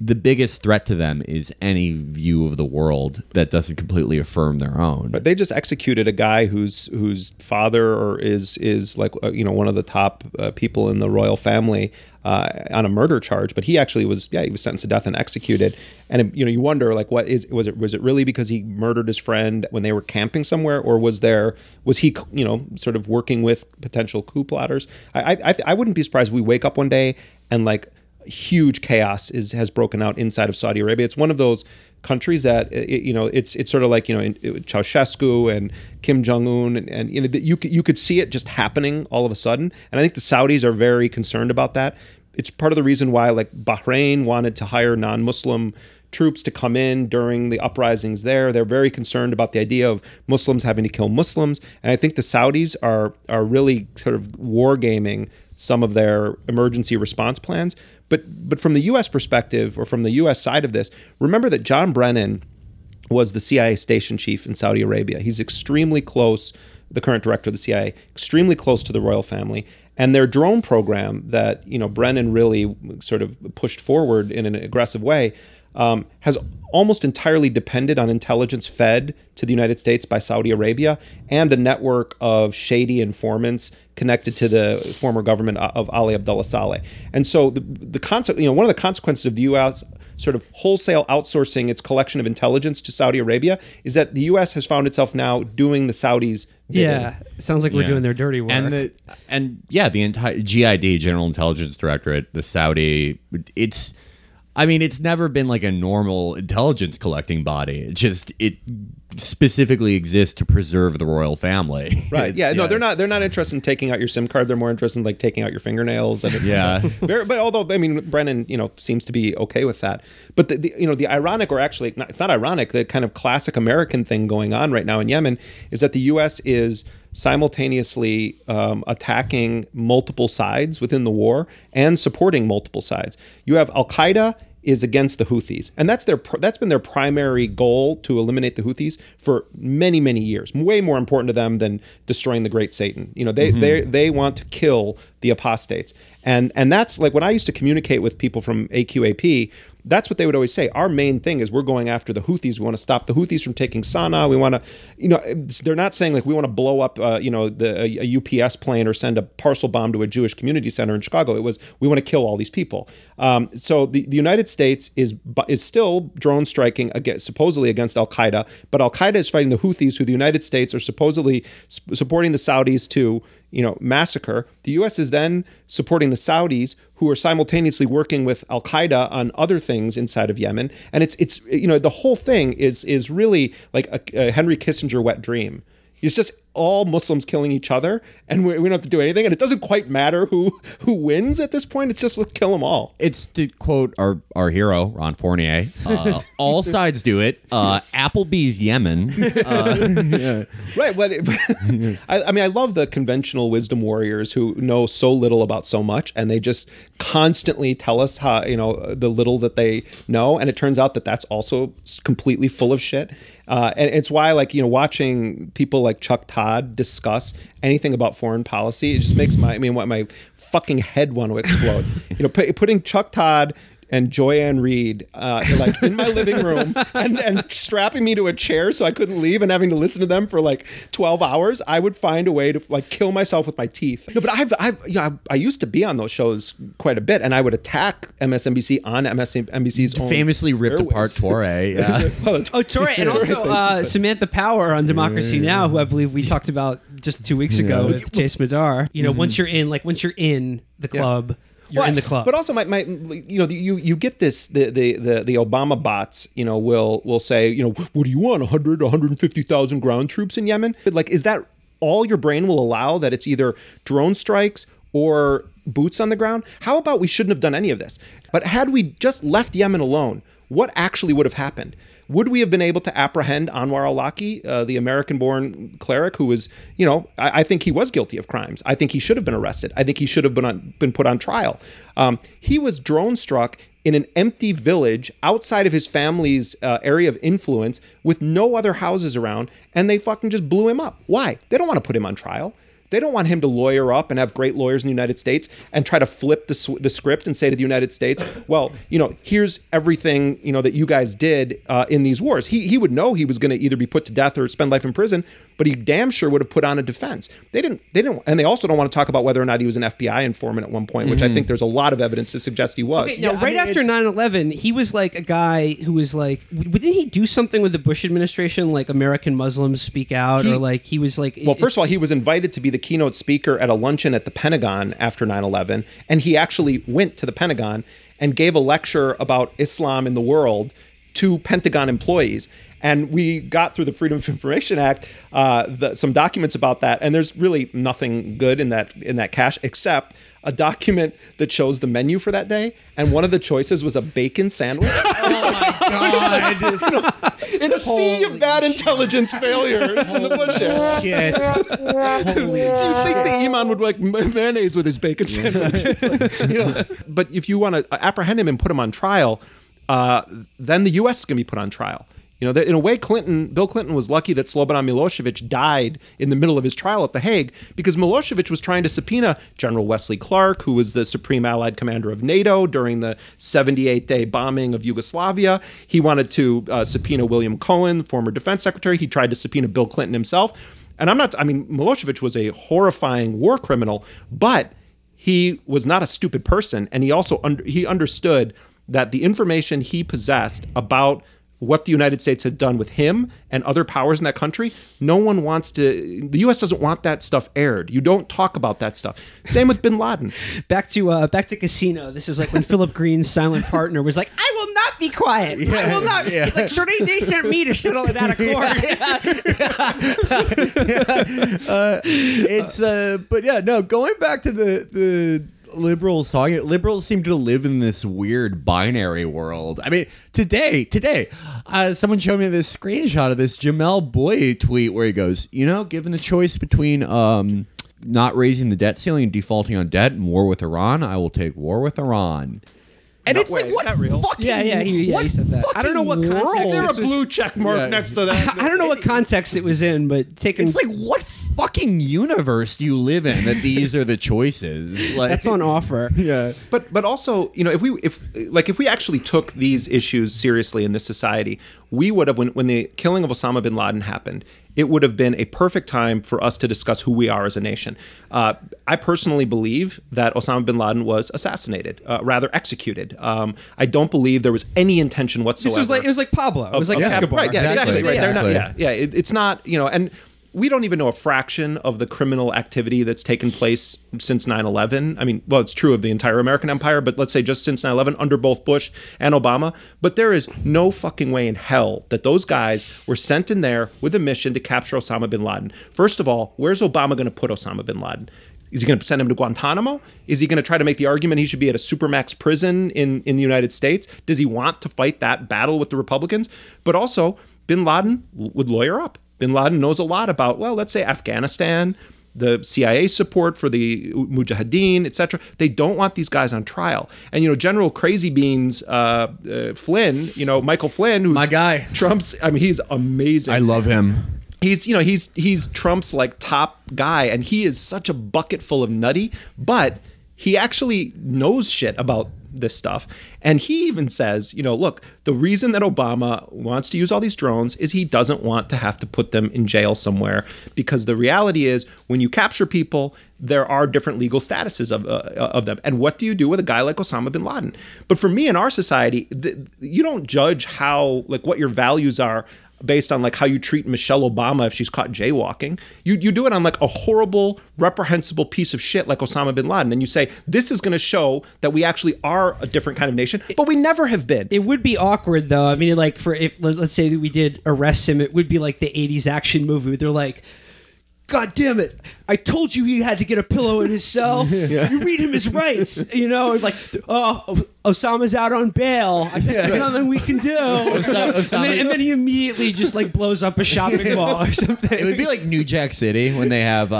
the biggest threat to them is any view of the world that doesn't completely affirm their own. But they just executed a guy whose father is like, you know, one of the top people in the royal family on a murder charge. But he actually was he was sentenced to death and executed. And you know, you wonder, like, what was it really because he murdered his friend when they were camping somewhere, or was he you know, sort of working with potential coup plotters? I wouldn't be surprised if we wake up one day and like huge chaos has broken out inside of Saudi Arabia. It's one of those countries that you know, it's sort of like, you know, Ceausescu and Kim Jong Un, and you know, you could see it just happening all of a sudden. And I think the Saudis are very concerned about that. It's part of the reason why, like, Bahrain wanted to hire non-Muslim troops to come in during the uprisings there. They're very concerned about the idea of Muslims having to kill Muslims, and I think the Saudis are really sort of wargaming some of their emergency response plans. But from the U.S. perspective, or from the U.S. side of this, remember that John Brennan was the CIA station chief in Saudi Arabia. He's extremely close, the current director of the CIA, extremely close to the royal family. And their drone program that, you know, Brennan really sort of pushed forward in an aggressive way has almost entirely depended on intelligence fed to the United States by Saudi Arabia and a network of shady informants connected to the former government of Ali Abdullah Saleh. And so the concept, you know, one of the consequences of the U.S. sort of wholesale outsourcing its collection of intelligence to Saudi Arabia is that the U.S. has found itself now doing the Saudis' bidding. Yeah, sounds like we're doing their dirty work. And the entire GID, General Intelligence Directorate, the Saudi, it's I mean, it's never been like a normal intelligence collecting body. It just, it specifically exists to preserve the royal family. Right. Yeah. No, they're not interested in taking out your SIM card. They're more interested in like taking out your fingernails. And yeah. But although, I mean, Brennan, you know, seems to be okay with that. But the ironic, or actually not, it's not ironic, the kind of classic American thing going on right now in Yemen is that the U.S. is simultaneously attacking multiple sides within the war and supporting multiple sides. You have al-Qaeda is against the Houthis, and that's been their primary goal, to eliminate the Houthis for many, many years. Way more important to them than destroying the Great Satan. You know, they want to kill the apostates, and that's like when I used to communicate with people from AQAP. That's what they would always say. Our main thing is we're going after the Houthis. We want to stop the Houthis from taking Sana'a. We want to, you know, they're not saying like we want to blow up, you know, a UPS plane or send a parcel bomb to a Jewish community center in Chicago. It was, we want to kill all these people. So the United States is still drone striking against, supposedly against al-Qaeda, but al-Qaeda is fighting the Houthis, who the United States are supposedly supporting the Saudis to, you know, massacre. The U.S. is then supporting the Saudis, who are simultaneously working with Al Qaeda on other things inside of Yemen, and it's you know, the whole thing is really like a Henry Kissinger wet dream. It's just all Muslims killing each other, and we don't have to do anything, and it doesn't quite matter who wins at this point. It's just, we'll kill them all. It's, to quote our hero Ron Fournier, all sides do it. Applebee's Yemen, yeah. Right? Well, I mean, I love the conventional wisdom warriors who know so little about so much, and they just constantly tell us how, you know, the little that they know, and it turns out that that's also completely full of shit. And it's why, like, you know, watching people like Chuck Todd discuss anything about foreign policy, it just makes my fucking head want to explode. You know, putting Chuck Todd and Joyanne Reed like in my living room and strapping me to a chair so I couldn't leave and having to listen to them for like 12 hours, I would find a way to like kill myself with my teeth. No, but I've you know, I used to be on those shows quite a bit, and I would attack MSNBC on MSNBC's own. Famously ripped apart Torre. Yeah. Oh, Torre, and also Samantha Power on Democracy Now, who I believe we talked about just 2 weeks ago with Chase Madar. You know, once you're in the club. Yeah. You're in the club. But also, you know, you get this, the Obama bots, you know, will say, you know, what do you want, 100, 150,000 ground troops in Yemen? But like, is that all your brain will allow, that it's either drone strikes or boots on the ground? How about we shouldn't have done any of this? But had we just left Yemen alone, what actually would have happened? Would we have been able to apprehend Anwar al-Awlaki, the American-born cleric who was, you know, I think he was guilty of crimes. I think he should have been arrested. I think he should have been put on trial. He was drone struck in an empty village outside of his family's area of influence with no other houses around, and they fucking just blew him up. Why? They don't want to put him on trial. They don't want him to lawyer up and have great lawyers in the United States and try to flip the script and say to the United States, well, you know, here's everything, you know, that you guys did in these wars. He would know he was going to either be put to death or spend life in prison, but he damn sure would have put on a defense. They didn't, and they also don't want to talk about whether or not he was an FBI informant at one point, which I think there's a lot of evidence to suggest he was. Okay, now, after 9/11, he was like a guy who was like, didn't he do something with the Bush administration, like American Muslims Speak Out, or like he was like... Well, first of all, he was invited to be the keynote speaker at a luncheon at the Pentagon after 9/11, and he actually went to the Pentagon and gave a lecture about Islam in the world to Pentagon employees. And we got through the Freedom of Information Act some documents about that, and there's really nothing good in that cache except a document that shows the menu for that day, and one of the choices was a bacon sandwich. Oh my God! You know, in a sea of bad intelligence failures in the Bush era. Do you think the Iman would like mayonnaise with his bacon sandwich? It's like, you know. But if you want to apprehend him and put him on trial, then the U.S. is going to be put on trial. You know, in a way, Bill Clinton was lucky that Slobodan Milosevic died in the middle of his trial at The Hague, because Milosevic was trying to subpoena General Wesley Clark, who was the Supreme Allied Commander of NATO during the 78-day bombing of Yugoslavia. He wanted to subpoena William Cohen, former defense secretary. He tried to subpoena Bill Clinton himself. And Milosevic was a horrifying war criminal, but he was not a stupid person. And he also understood that the information he possessed about what the United States has done with him and other powers in that country, no one wants to, the U.S. doesn't want that stuff aired. You don't talk about that stuff. Same with Bin Laden. Back to Casino. This is like when Philip Green's silent partner was like, I will not be quiet. Yeah, I will not. Yeah. It's like, Charmaine, they sent me to settle it out of court. Going back to the liberals talking, liberals seem to live in this weird binary world. I mean, today, someone showed me this screenshot of this Jamel Bouie tweet where he goes, you know, given the choice between not raising the debt ceiling and defaulting on debt and war with Iran, I will take war with Iran. And it's like, what fucking world? He said that. I don't know what context. There's a blue check mark next to that. I don't know what context it was in, but taking... It's like, what fucking universe do you live in that these are the choices? Like, that's on offer. Yeah. But also, you know, if we actually took these issues seriously in this society, we would have, when the killing of Osama bin Laden happened, it would have been a perfect time for us to discuss who we are as a nation. I personally believe that Osama bin Laden was assassinated, rather executed. I don't believe there was any intention whatsoever. This was like, it was like Pablo. It was like Escobar. Right, yeah, exactly. Right. Yeah, exactly. It's not, you know, and we don't even know a fraction of the criminal activity that's taken place since 9/11. I mean, well, it's true of the entire American empire, but let's say just since 9/11 under both Bush and Obama. But there is no fucking way in hell that those guys were sent in there with a mission to capture Osama bin Laden. First of all, where's Obama going to put Osama bin Laden? Is he going to send him to Guantanamo? Is he going to try to make the argument he should be at a supermax prison in the United States? Does he want to fight that battle with the Republicans? But also, bin Laden would lawyer up. Bin Laden knows a lot about, well, let's say Afghanistan, the CIA support for the Mujahideen, etc. They don't want these guys on trial. And, you know, General Crazy Beans Flynn, you know, Michael Flynn, who's my guy. Trump's, I mean, he's amazing. I love him. He's, you know, he's Trump's like top guy, and he is such a bucket full of nutty, but he actually knows shit about this stuff. And he even says, you know, look, the reason that Obama wants to use all these drones is he doesn't want to have to put them in jail somewhere, because the reality is when you capture people, there are different legal statuses of them. And what do you do with a guy like Osama bin Laden? But for me, in our society, you don't judge how, like, what your values are based on like how you treat Michelle Obama if she's caught jaywalking. You do it on like a horrible, reprehensible piece of shit like Osama bin Laden, and you say, this is going to show that we actually are a different kind of nation, but we never have been. It would be awkward though. I mean, like, for if let's say that we did arrest him, it would be like the 80s action movie. They're like, God damn it, I told you he had to get a pillow in his cell. Yeah. You read him his rights. You know, like, oh, Osama's out on bail. I guess there's nothing we can do. And then he immediately just like blows up a shopping mall or something. It would be like New Jack City when they have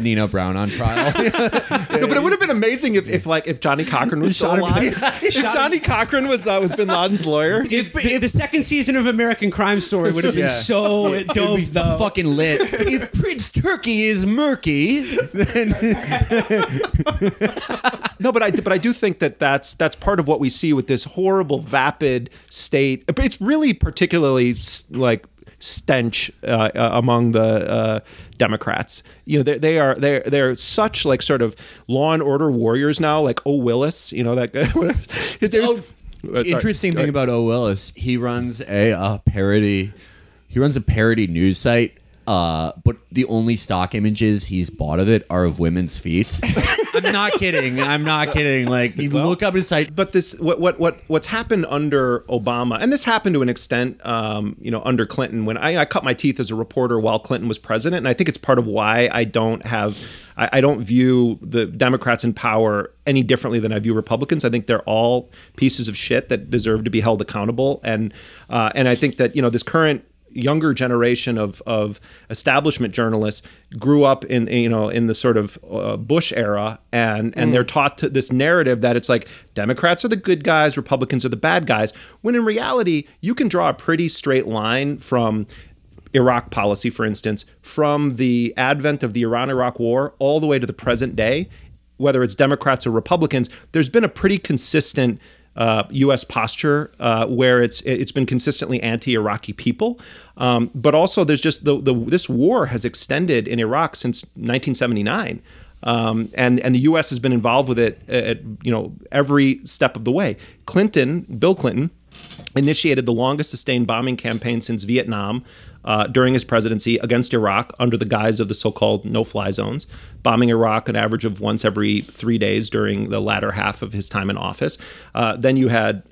Nino Brown on trial. No, but it would have been amazing if Johnny Cochran was still alive. If Johnny Cochran was Bin Laden's lawyer. If the second season of American Crime Story would have been so dope, be though. Fucking lit. If Prince Turkey is murky, then no, but I do think that that's part of what we see with this horrible, vapid state. It's really particularly like stench among the Democrats. You know, they're such like sort of law and order warriors now. Like O. Willis, you know, that interesting thing about O. Willis. He runs a parody. He runs a parody news site. But the only stock images he's bought of it are of women's feet. I'm not kidding. Like, you look up his site. But this, what's happened under Obama, and this happened to an extent, you know, under Clinton. When I cut my teeth as a reporter while Clinton was president, and I think it's part of why I don't view the Democrats in power any differently than I view Republicans. I think they're all pieces of shit that deserve to be held accountable. And I think that, you know, this current younger generation of establishment journalists grew up in the sort of Bush era, and they're taught to this narrative that it's like Democrats are the good guys, Republicans are the bad guys, when in reality you can draw a pretty straight line from Iraq policy, for instance, from the advent of the Iran-Iraq war all the way to the present day. Whether it's Democrats or Republicans, there's been a pretty consistent U.S. posture where it's been consistently anti-Iraqi people, but also there's just this war has extended in Iraq since 1979, and the U.S. has been involved with it at every step of the way. Bill Clinton initiated the longest sustained bombing campaign since Vietnam during his presidency against Iraq under the guise of the so-called no-fly zones, bombing Iraq an average of once every 3 days during the latter half of his time in office. Then you had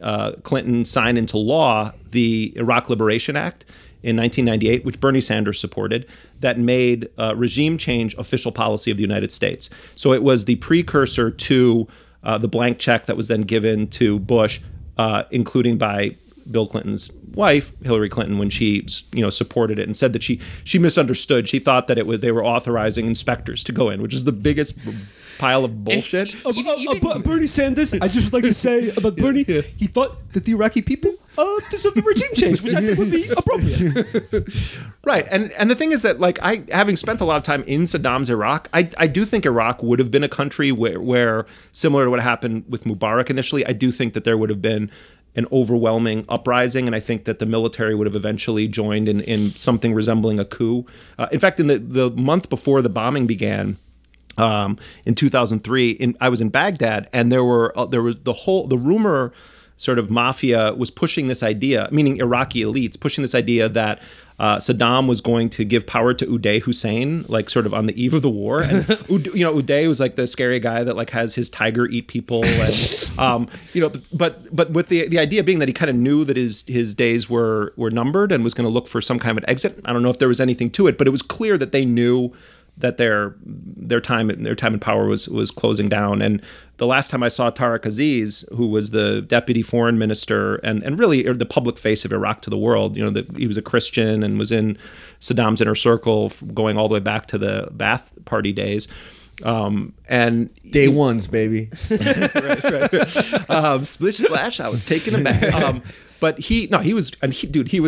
Clinton sign into law the Iraq Liberation Act in 1998, which Bernie Sanders supported, that made regime change official policy of the United States. So it was the precursor to the blank check that was then given to Bush, including by Bill Clinton's wife, Hillary Clinton, when she, supported it and said that she misunderstood. She thought that it was, they were authorizing inspectors to go in, which is the biggest pile of bullshit. Bernie Sanders, I just would like to say about Bernie, he thought that the Iraqi people deserve a regime change, which I think would be appropriate. Right, and the thing is that, like, having spent a lot of time in Saddam's Iraq, I do think Iraq would have been a country where, similar to what happened with Mubarak initially, I do think that there would have been an overwhelming uprising, and I think that the military would have eventually joined in something resembling a coup. In fact, in the month before the bombing began, in 2003, I was in Baghdad, and there was the rumor sort of mafia was pushing this idea, meaning Iraqi elites pushing this idea that Saddam was going to give power to Uday Hussein, like sort of on the eve of the war. And, Uday was like the scary guy that like has his tiger eat people. And, but with the idea being that he kind of knew that his days were numbered and was going to look for some kind of an exit. I don't know if there was anything to it, but it was clear that they knew that their time in power was closing down. And the last time I saw Tariq Aziz, who was the deputy foreign minister and really the public face of Iraq to the world, he was a Christian and was in Saddam's inner circle, going all the way back to the Ba'ath Party days. And day ones, baby. Right. Splish splash, I was taken aback. But he was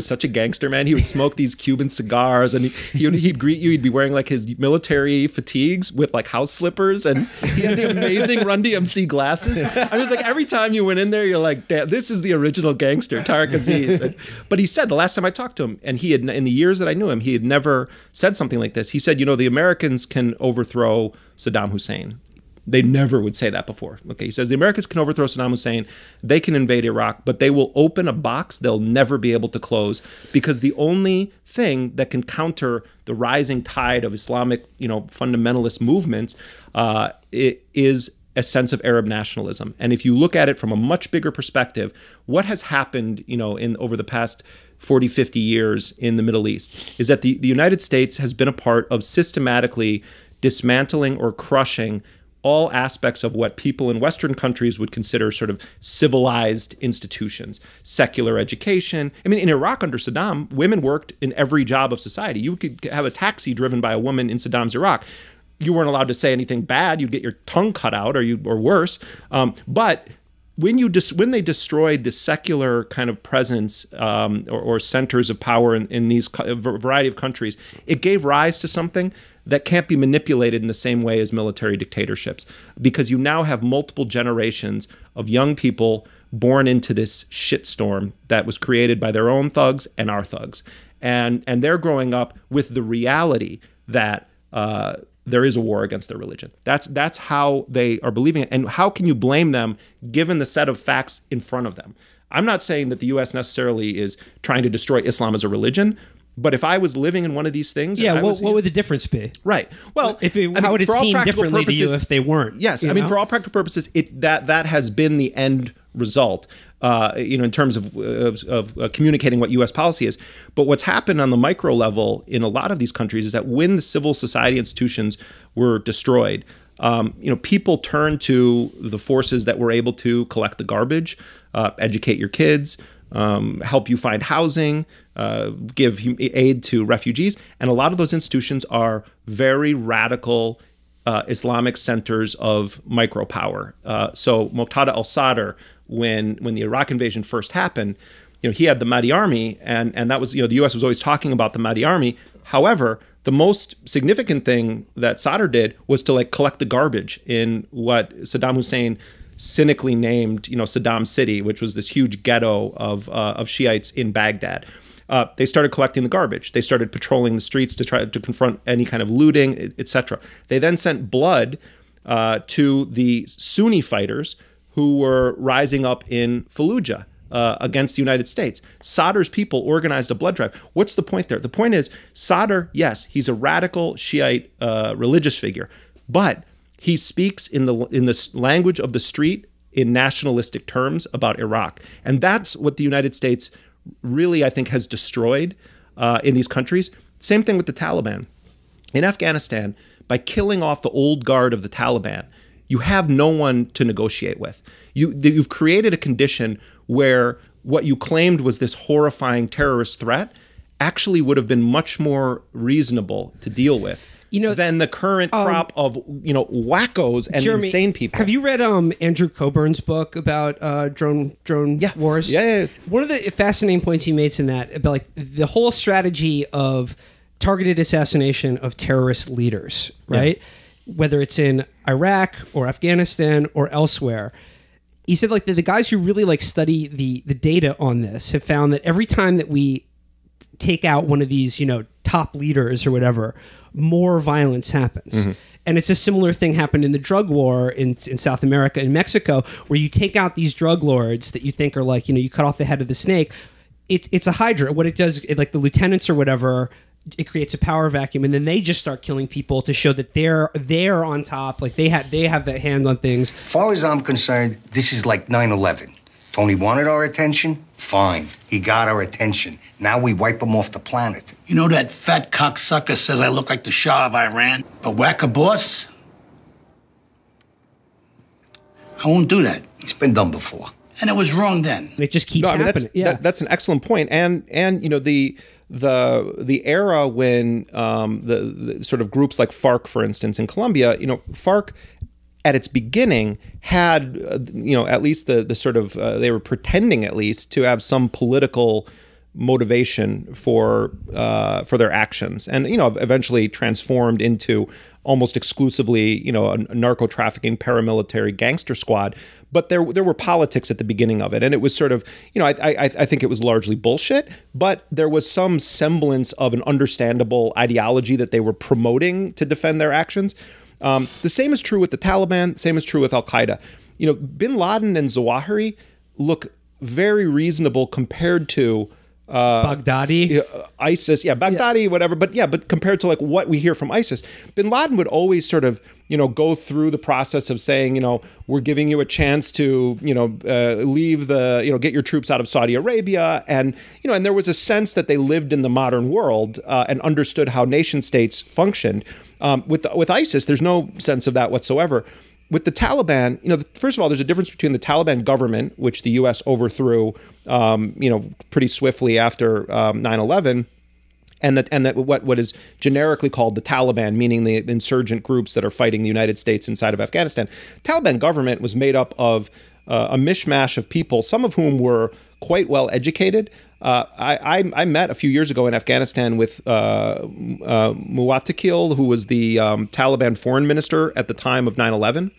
such a gangster, man. He would smoke these Cuban cigars, and he'd greet you. He'd be wearing like his military fatigues with like house slippers, and he had the amazing Run DMC glasses. I was like, every time you went in there, you're like, damn, this is the original gangster, Tariq Aziz. But he said the last time I talked to him, and he had, in the years that I knew him, he had never said something like this. He said, the Americans can overthrow Saddam Hussein. They never would say that before. Okay, he says, the Americans can overthrow Saddam Hussein, they can invade Iraq, but they will open a box they'll never be able to close, because the only thing that can counter the rising tide of Islamic, fundamentalist movements is a sense of Arab nationalism. And if you look at it from a much bigger perspective, what has happened, over the past 40, 50 years in the Middle East is that the United States has been a part of systematically dismantling or crushing all aspects of what people in Western countries would consider sort of civilized institutions, secular education. I mean, in Iraq under Saddam, women worked in every job of society. You could have a taxi driven by a woman in Saddam's Iraq. You weren't allowed to say anything bad. You'd get your tongue cut out, or worse. But when they destroyed the secular kind of presence or centers of power in these variety of countries, it gave rise to something that can't be manipulated in the same way as military dictatorships, because you now have multiple generations of young people born into this shitstorm that was created by their own thugs and our thugs. And they're growing up with the reality that there is a war against their religion. That's how they are believing it. And how can you blame them given the set of facts in front of them? I'm not saying that the U.S. necessarily is trying to destroy Islam as a religion, but if I was living in one of these things, yeah, what would the difference be? Right. Well, how would it seem differently to you if they weren't? Yes, I mean, for all practical purposes, that has been the end result, in terms of communicating what U.S. policy is. But what's happened on the micro level in a lot of these countries is that when the civil society institutions were destroyed, people turned to the forces that were able to collect the garbage, educate your kids, help you find housing, give aid to refugees. And a lot of those institutions are very radical Islamic centers of micropower. So Muqtada al-Sadr, when the Iraq invasion first happened, he had the Mahdi Army, and that was, the U.S. was always talking about the Mahdi Army. However, the most significant thing that Sadr did was to collect the garbage in what Saddam Hussein cynically named, Saddam City, which was this huge ghetto of Shiites in Baghdad. They started collecting the garbage. They started patrolling the streets to try to confront any kind of looting, etc. They then sent blood to the Sunni fighters who were rising up in Fallujah, against the United States. Sadr's people organized a blood drive. What's the point there? The point is, Sadr, yes, he's a radical Shiite religious figure, but he speaks in the language of the street in nationalistic terms about Iraq. And that's what the United States really, I think, has destroyed in these countries. Same thing with the Taliban. In Afghanistan, by killing off the old guard of the Taliban, you have no one to negotiate with. You've created a condition where what you claimed was this horrifying terrorist threat actually would have been much more reasonable to deal with, you know, than the current crop of, you know, wackos and Jeremy, insane people. Have you read Andrew Coburn's book about drone yeah. wars? Yeah. One of the fascinating points he makes in that about like the whole strategy of targeted assassination of terrorist leaders, right? Yeah. Whether it's in Iraq or Afghanistan or elsewhere. He said like the guys who really like study the data on this have found that every time that we take out one of these, you know, top leaders or whatever, more violence happens. Mm-hmm. And it's a similar thing happened in the drug war in South America and Mexico, where you take out these drug lords that you think are like, you know, you cut off the head of the snake. It's a hydra. What it does, like the lieutenants or whatever, it creates a power vacuum, and then they just start killing people to show that they're on top, like they have that hand on things. As far as I'm concerned, this is like 9/11. Tony wanted our attention, fine. He got our attention. Now we wipe him off the planet. You know that fat cocksucker says I look like the Shah of Iran, but whack a boss? I won't do that. It's been done before. And it was wrong then. It just keeps happening. That's an excellent point. And you know, the era when the sort of groups like FARC, for instance, in Colombia, you know, FARC at its beginning had, you know, at least the sort of, they were pretending at least to have some political motivation for their actions, and, you know, eventually transformed into almost exclusively, you know, a narco trafficking paramilitary gangster squad. But there were politics at the beginning of it, and it was sort of, you know, I think it was largely bullshit, but there was some semblance of an understandable ideology that they were promoting to defend their actions. The same is true with the Taliban, same is true with Al-Qaeda. You know, Bin Laden and Zawahiri look very reasonable compared to Baghdadi, ISIS, Baghdadi, whatever, but compared to like what we hear from ISIS. Bin Laden would always sort of, you know, go through the process of saying, you know, we're giving you a chance to, you know, leave the, you know, get your troops out of Saudi Arabia, and, you know, and there was a sense that they lived in the modern world and understood how nation states functioned. With ISIS, there's no sense of that whatsoever. With the Taliban, you know, first of all, there's a difference between the Taliban government, which the U.S. overthrew, you know, pretty swiftly after 9/11, and that what is generically called the Taliban, meaning the insurgent groups that are fighting the United States inside of Afghanistan. The Taliban government was made up of a mishmash of people, some of whom were quite well educated. I met a few years ago in Afghanistan with Muwatakil, who was the Taliban foreign minister at the time of 9/11.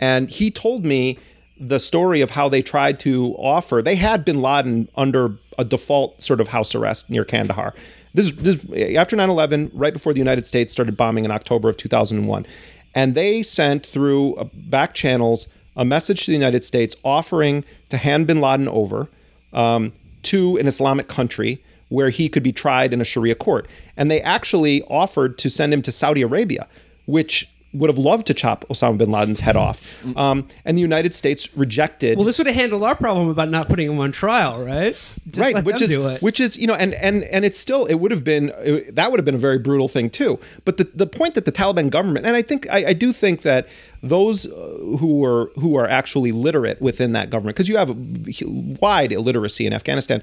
And he told me the story of how they tried to offer. They had Bin Laden under a default sort of house arrest near Kandahar. This after 9/11, right before the United States started bombing in October of 2001. And they sent through back channels a message to the United States offering to hand Bin Laden over to an Islamic country where he could be tried in a Sharia court. And they actually offered to send him to Saudi Arabia, which would have loved to chop Osama bin Laden's head off. And the United States rejected. Well, this would have handled our problem about not putting him on trial, right? Just right, which is, you know, and it's still, it would have been, that would have been a very brutal thing too. But the point that the Taliban government, and I do think that those who are actually literate within that government, because you have a wide illiteracy in Afghanistan,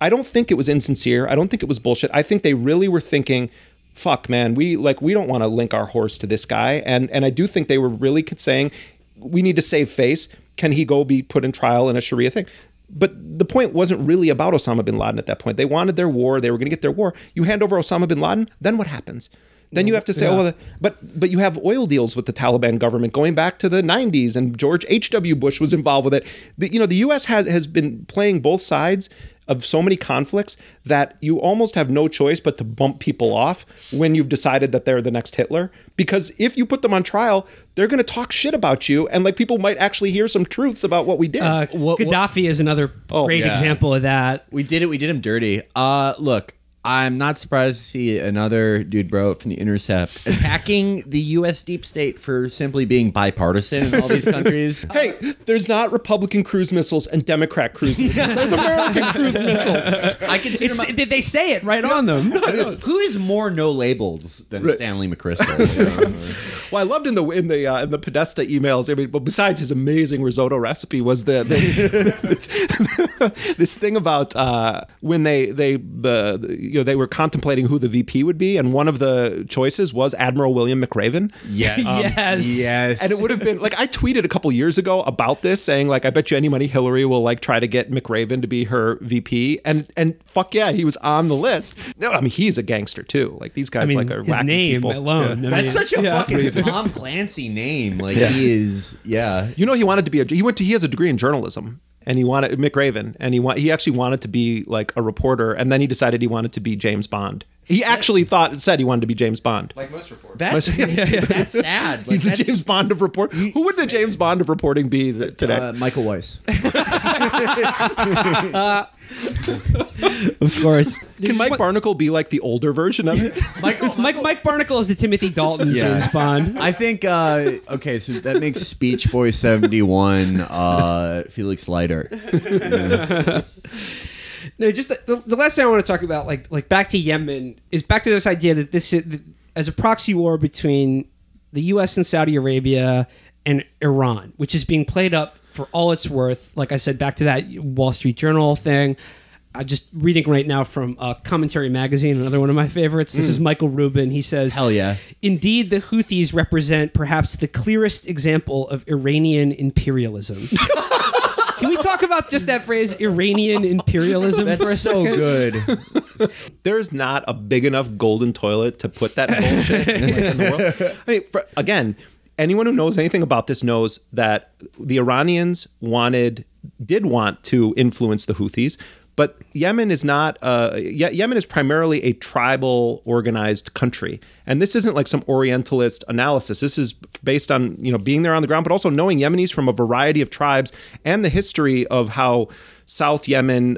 I don't think it was insincere. I don't think it was bullshit. I think they really were thinking, fuck, man, we don't want to link our horse to this guy. And I do think they were really saying, we need to save face. Can he go be put in trial in a Sharia thing? But the point wasn't really about Osama bin Laden at that point. They wanted their war. They were going to get their war. You hand over Osama bin Laden, then what happens? Then you have to say, yeah. But you have oil deals with the Taliban government going back to the 90s, and George H.W. Bush was involved with it. The U.S. has been playing both sides of so many conflicts that you almost have no choice but to bump people off when you've decided that they're the next Hitler. Because if you put them on trial, they're going to talk shit about you, and like people might actually hear some truths about what we did. Gaddafi is another great example of that. We did it. We did him dirty. Look, I'm not surprised to see another dude bro from The Intercept attacking the U.S. deep state for simply being bipartisan in all these countries. Hey, there's not Republican cruise missiles and Democrat cruise missiles. There's American cruise missiles. I consider they say it right on them. Who is more no labels than Stanley McChrystal? Well, I loved in the Podesta emails. I mean, well, besides his amazing risotto recipe, was this thing about when they were contemplating who the VP would be, and one of the choices was Admiral William McRaven. Yes, yes. And it would have been like I tweeted a couple years ago about this, saying like, I bet you any money Hillary will like try to get McRaven to be her VP, and fuck yeah, he was on the list. No, I mean he's a gangster too. Like these guys, I mean, like are his name people. Alone. Yeah. I mean, that's such a fucking Tom Clancy name. Like he is, You know, he wanted to be he has a degree in journalism. And he wanted McRaven, and he actually wanted to be like a reporter, and then he decided he wanted to be James Bond. He actually said he wanted to be James Bond, like most reporters. That's sad. Like, he's the James Bond of report. Who would the James Bond of reporting be today? Michael Weiss. Of course. Can Mike Barnacle be like the older version of it? Mike Barnacle is the Timothy Dalton James Bond. I think. Okay, so that makes Speech Boy 71 Felix Leiter. Yeah. No, just the last thing I want to talk about, like back to Yemen, is back to this idea that this is, as a proxy war between the U.S. and Saudi Arabia and Iran, which is being played up for all it's worth. Like I said, back to that Wall Street Journal thing. I'm just reading right now from Commentary Magazine, another one of my favorites. This is Michael Rubin. He says, "Hell yeah! Indeed, the Houthis represent perhaps the clearest example of Iranian imperialism." Can we talk about just that phrase, Iranian imperialism, for a second? That's so good. There's not a big enough golden toilet to put that bullshit in the world. I mean, again, anyone who knows anything about this knows that the Iranians did want to influence the Houthis, but Yemen is not. Yemen is primarily a tribal organized country, and this isn't like some Orientalist analysis. This is based on being there on the ground, but also knowing Yemenis from a variety of tribes and the history of how South Yemen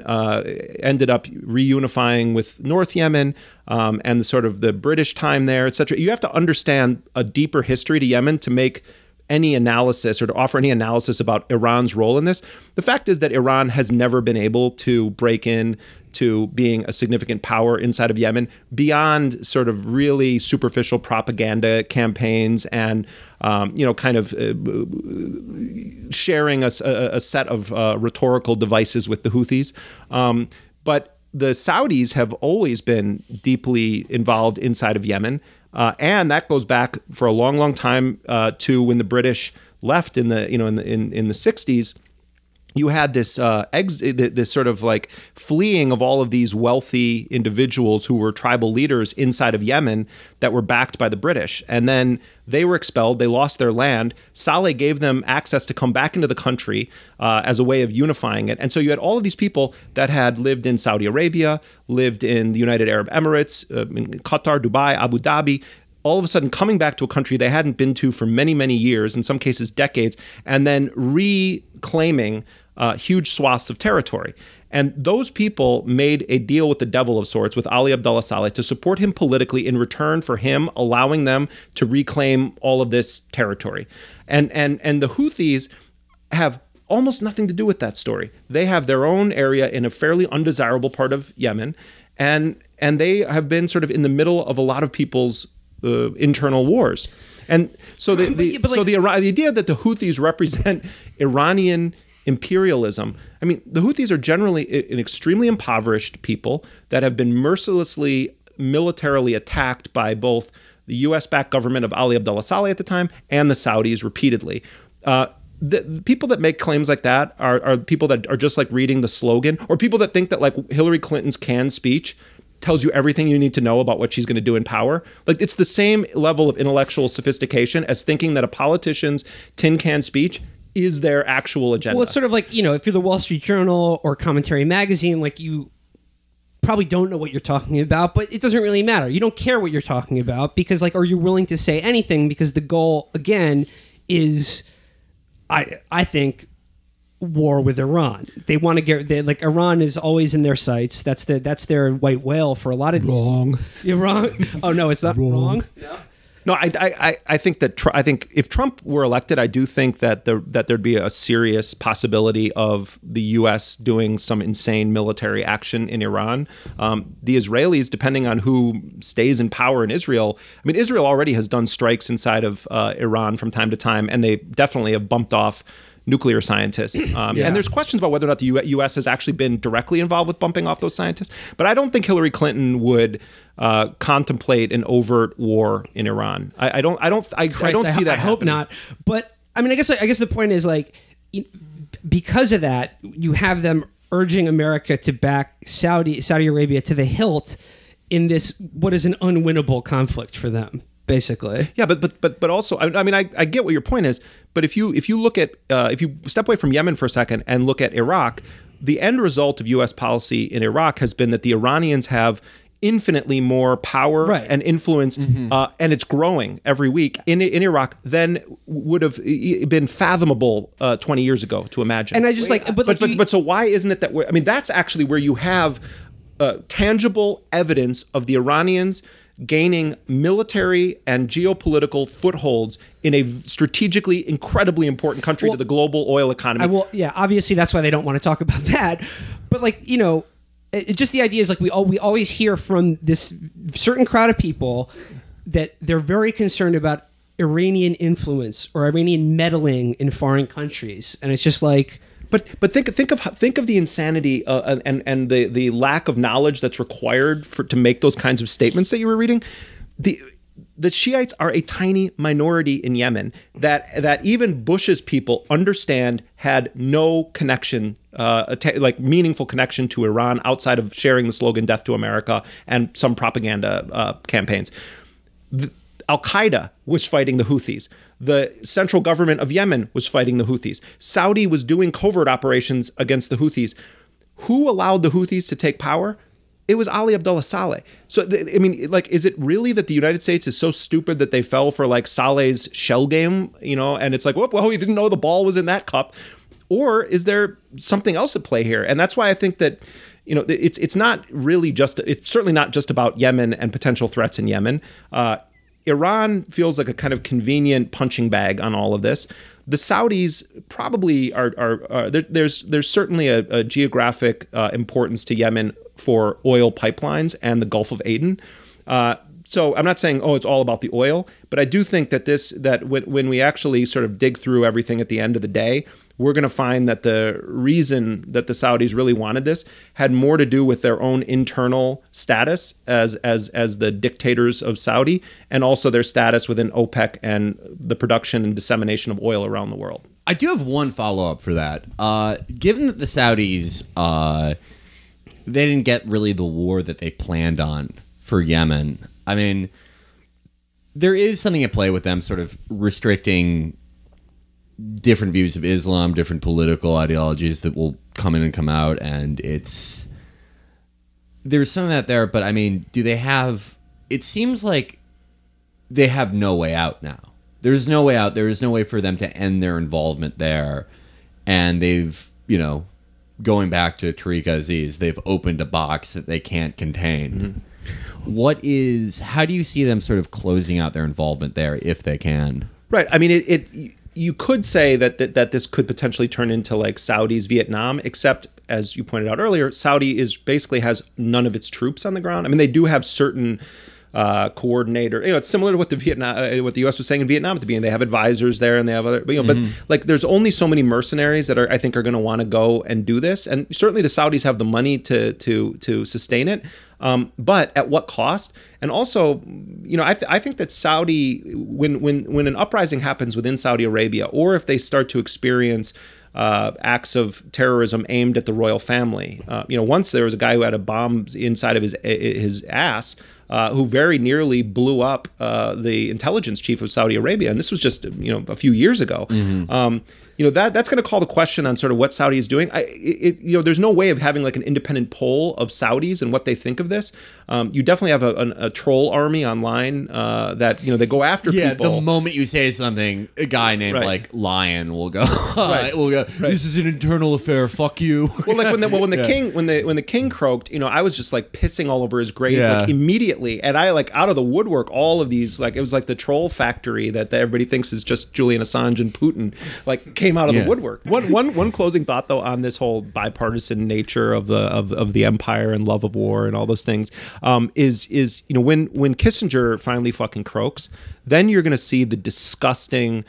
ended up reunifying with North Yemen and the sort of the British time there, etc. You have to understand a deeper history to Yemen to make any analysis or to offer any analysis about Iran's role in this. The fact is that Iran has never been able to break in to being a significant power inside of Yemen beyond sort of really superficial propaganda campaigns and, kind of sharing a set of rhetorical devices with the Houthis. But the Saudis have always been deeply involved inside of Yemen. And that goes back for a long, long time to when the British left in the in the 60s. You had this this sort of like fleeing of all of these wealthy individuals who were tribal leaders inside of Yemen that were backed by the British, and then they were expelled. They lost their land. Saleh gave them access to come back into the country as a way of unifying it. And so you had all of these people that had lived in Saudi Arabia, lived in the United Arab Emirates, in Qatar, Dubai, Abu Dhabi, all of a sudden coming back to a country they hadn't been to for many, many years, in some cases decades, and then reclaiming huge swaths of territory. And those people made a deal with the devil of sorts, with Ali Abdullah Saleh, to support him politically in return for him allowing them to reclaim all of this territory. And the Houthis have almost nothing to do with that story. They have their own area in a fairly undesirable part of Yemen, and they have been sort of in the middle of a lot of people's internal wars. And so the idea that the Houthis represent Iranian imperialism. I mean, the Houthis are generally an extremely impoverished people that have been mercilessly militarily attacked by both the U.S.-backed government of Ali Abdullah Saleh at the time and the Saudis repeatedly. The people that make claims like that are people that are just like reading the slogan, or people that think that like Hillary Clinton's canned speech tells you everything you need to know about what she's going to do in power. Like, it's the same level of intellectual sophistication as thinking that a politician's tin can speech is their actual agenda. Well, it's sort of like, you know, if you're the Wall Street Journal or Commentary Magazine, like, you probably don't know what you're talking about, but it doesn't really matter. You don't care what you're talking about because, like, are you willing to say anything? Because the goal, again, is, I think, war with Iran. They want to get, like, Iran is always in their sights. That's the their white whale for a lot of these. Wrong. You're wrong. Oh no, it's not wrong. No. No, I think that if Trump were elected, I do think that there'd be a serious possibility of the U.S. doing some insane military action in Iran. The Israelis, depending on who stays in power in Israel, I mean, Israel already has done strikes inside of Iran from time to time, and they definitely have bumped off nuclear scientists. Yeah. And there's questions about whether or not the U.S. has actually been directly involved with bumping off those scientists. But I don't think Hillary Clinton would contemplate an overt war in Iran. I don't see that. I hope not. But I mean, I guess the point is, like, because of that, you have them urging America to back Saudi Arabia to the hilt in this what is an unwinnable conflict for them. Basically, yeah, but also, I mean, I get what your point is, but if you look at if you step away from Yemen for a second and look at Iraq, the end result of U.S. policy in Iraq has been that the Iranians have infinitely more power, right, and influence, and it's growing every week in Iraq than would have been fathomable 20 years ago to imagine. And I just but so why isn't it that? I mean, that's actually where you have tangible evidence of the Iranians gaining military and geopolitical footholds in a strategically incredibly important country to the global oil economy. Yeah, obviously that's why they don't want to talk about that. But, like, you know, just the idea is, like, we always hear from this certain crowd of people that they're very concerned about Iranian influence or Iranian meddling in foreign countries, and it's just like. But think of the insanity and the lack of knowledge that's required to make those kinds of statements that you were reading. The Shiites are a tiny minority in Yemen that even Bush's people understand had no connection, like meaningful connection to Iran outside of sharing the slogan "Death to America" and some propaganda campaigns. Al-Qaeda was fighting the Houthis. The central government of Yemen was fighting the Houthis. Saudi was doing covert operations against the Houthis. Who allowed the Houthis to take power? It was Ali Abdullah Saleh. So, I mean, like, is it really that the United States is so stupid that they fell for, like, Saleh's shell game, you know, and it's like, whoop, well, you didn't know the ball was in that cup? Or is there something else at play here? And that's why I think that, you know, it's not really just, it's certainly not just about Yemen and potential threats in Yemen. Iran feels like a kind of convenient punching bag on all of this. The Saudis probably are there's certainly a geographic importance to Yemen for oil pipelines and the Gulf of Aden. So I'm not saying, oh, it's all about the oil, but I do think that when we actually sort of dig through everything at the end of the day, we're going to find that the reason that the Saudis really wanted this had more to do with their own internal status as the dictators of Saudi, and also their status within OPEC and the production and dissemination of oil around the world. I do have one follow-up for that. Given that the Saudis, they didn't get really the war that they planned on for Yemen, I mean, there is something at play with them sort of restricting different views of Islam, different political ideologies that will come in and come out, and there's some of that there, but I mean, do they have, it seems like they have no way out now. There's no way out. There is no way for them to end their involvement there, and they've, you know, going back to Tariq Aziz, they've opened a box that they can't contain. Mm-hmm. How do you see them sort of closing out their involvement there if they can? Right. I mean, you could say that this could potentially turn into, like, Saudi's Vietnam, except, as you pointed out earlier, Saudi basically has none of its troops on the ground. I mean, they do have certain coordinator, you know, it's similar to what the U.S. was saying in Vietnam at the beginning. They have advisors there, and they have other, but, you know, but, like, there's only so many mercenaries that I think are going to want to go and do this, and certainly the Saudis have the money to sustain it, but at what cost? And also, you know, I think that Saudi, when an uprising happens within Saudi Arabia, or if they start to experience acts of terrorism aimed at the royal family, you know, once there was a guy who had a bomb inside of his ass. who very nearly blew up the intelligence chief of Saudi Arabia. And this was just, a few years ago. Mm-hmm. That's going to call the question on sort of what Saudi is doing. There's no way of having like an independent poll of Saudis and what they think of this. You definitely have a troll army online that they go after people. Yeah, the moment you say something, a guy named Lion will go. This is an internal affair. Fuck you. Well, like when the king croaked, I was just like pissing all over his grave like immediately, and I out of the woodwork all of these it was like the troll factory that everybody thinks is just Julian Assange and Putin came out of the woodwork. One closing thought though on this whole bipartisan nature of the empire and love of war and all those things is when Kissinger finally fucking croaks, then you're going to see the disgusting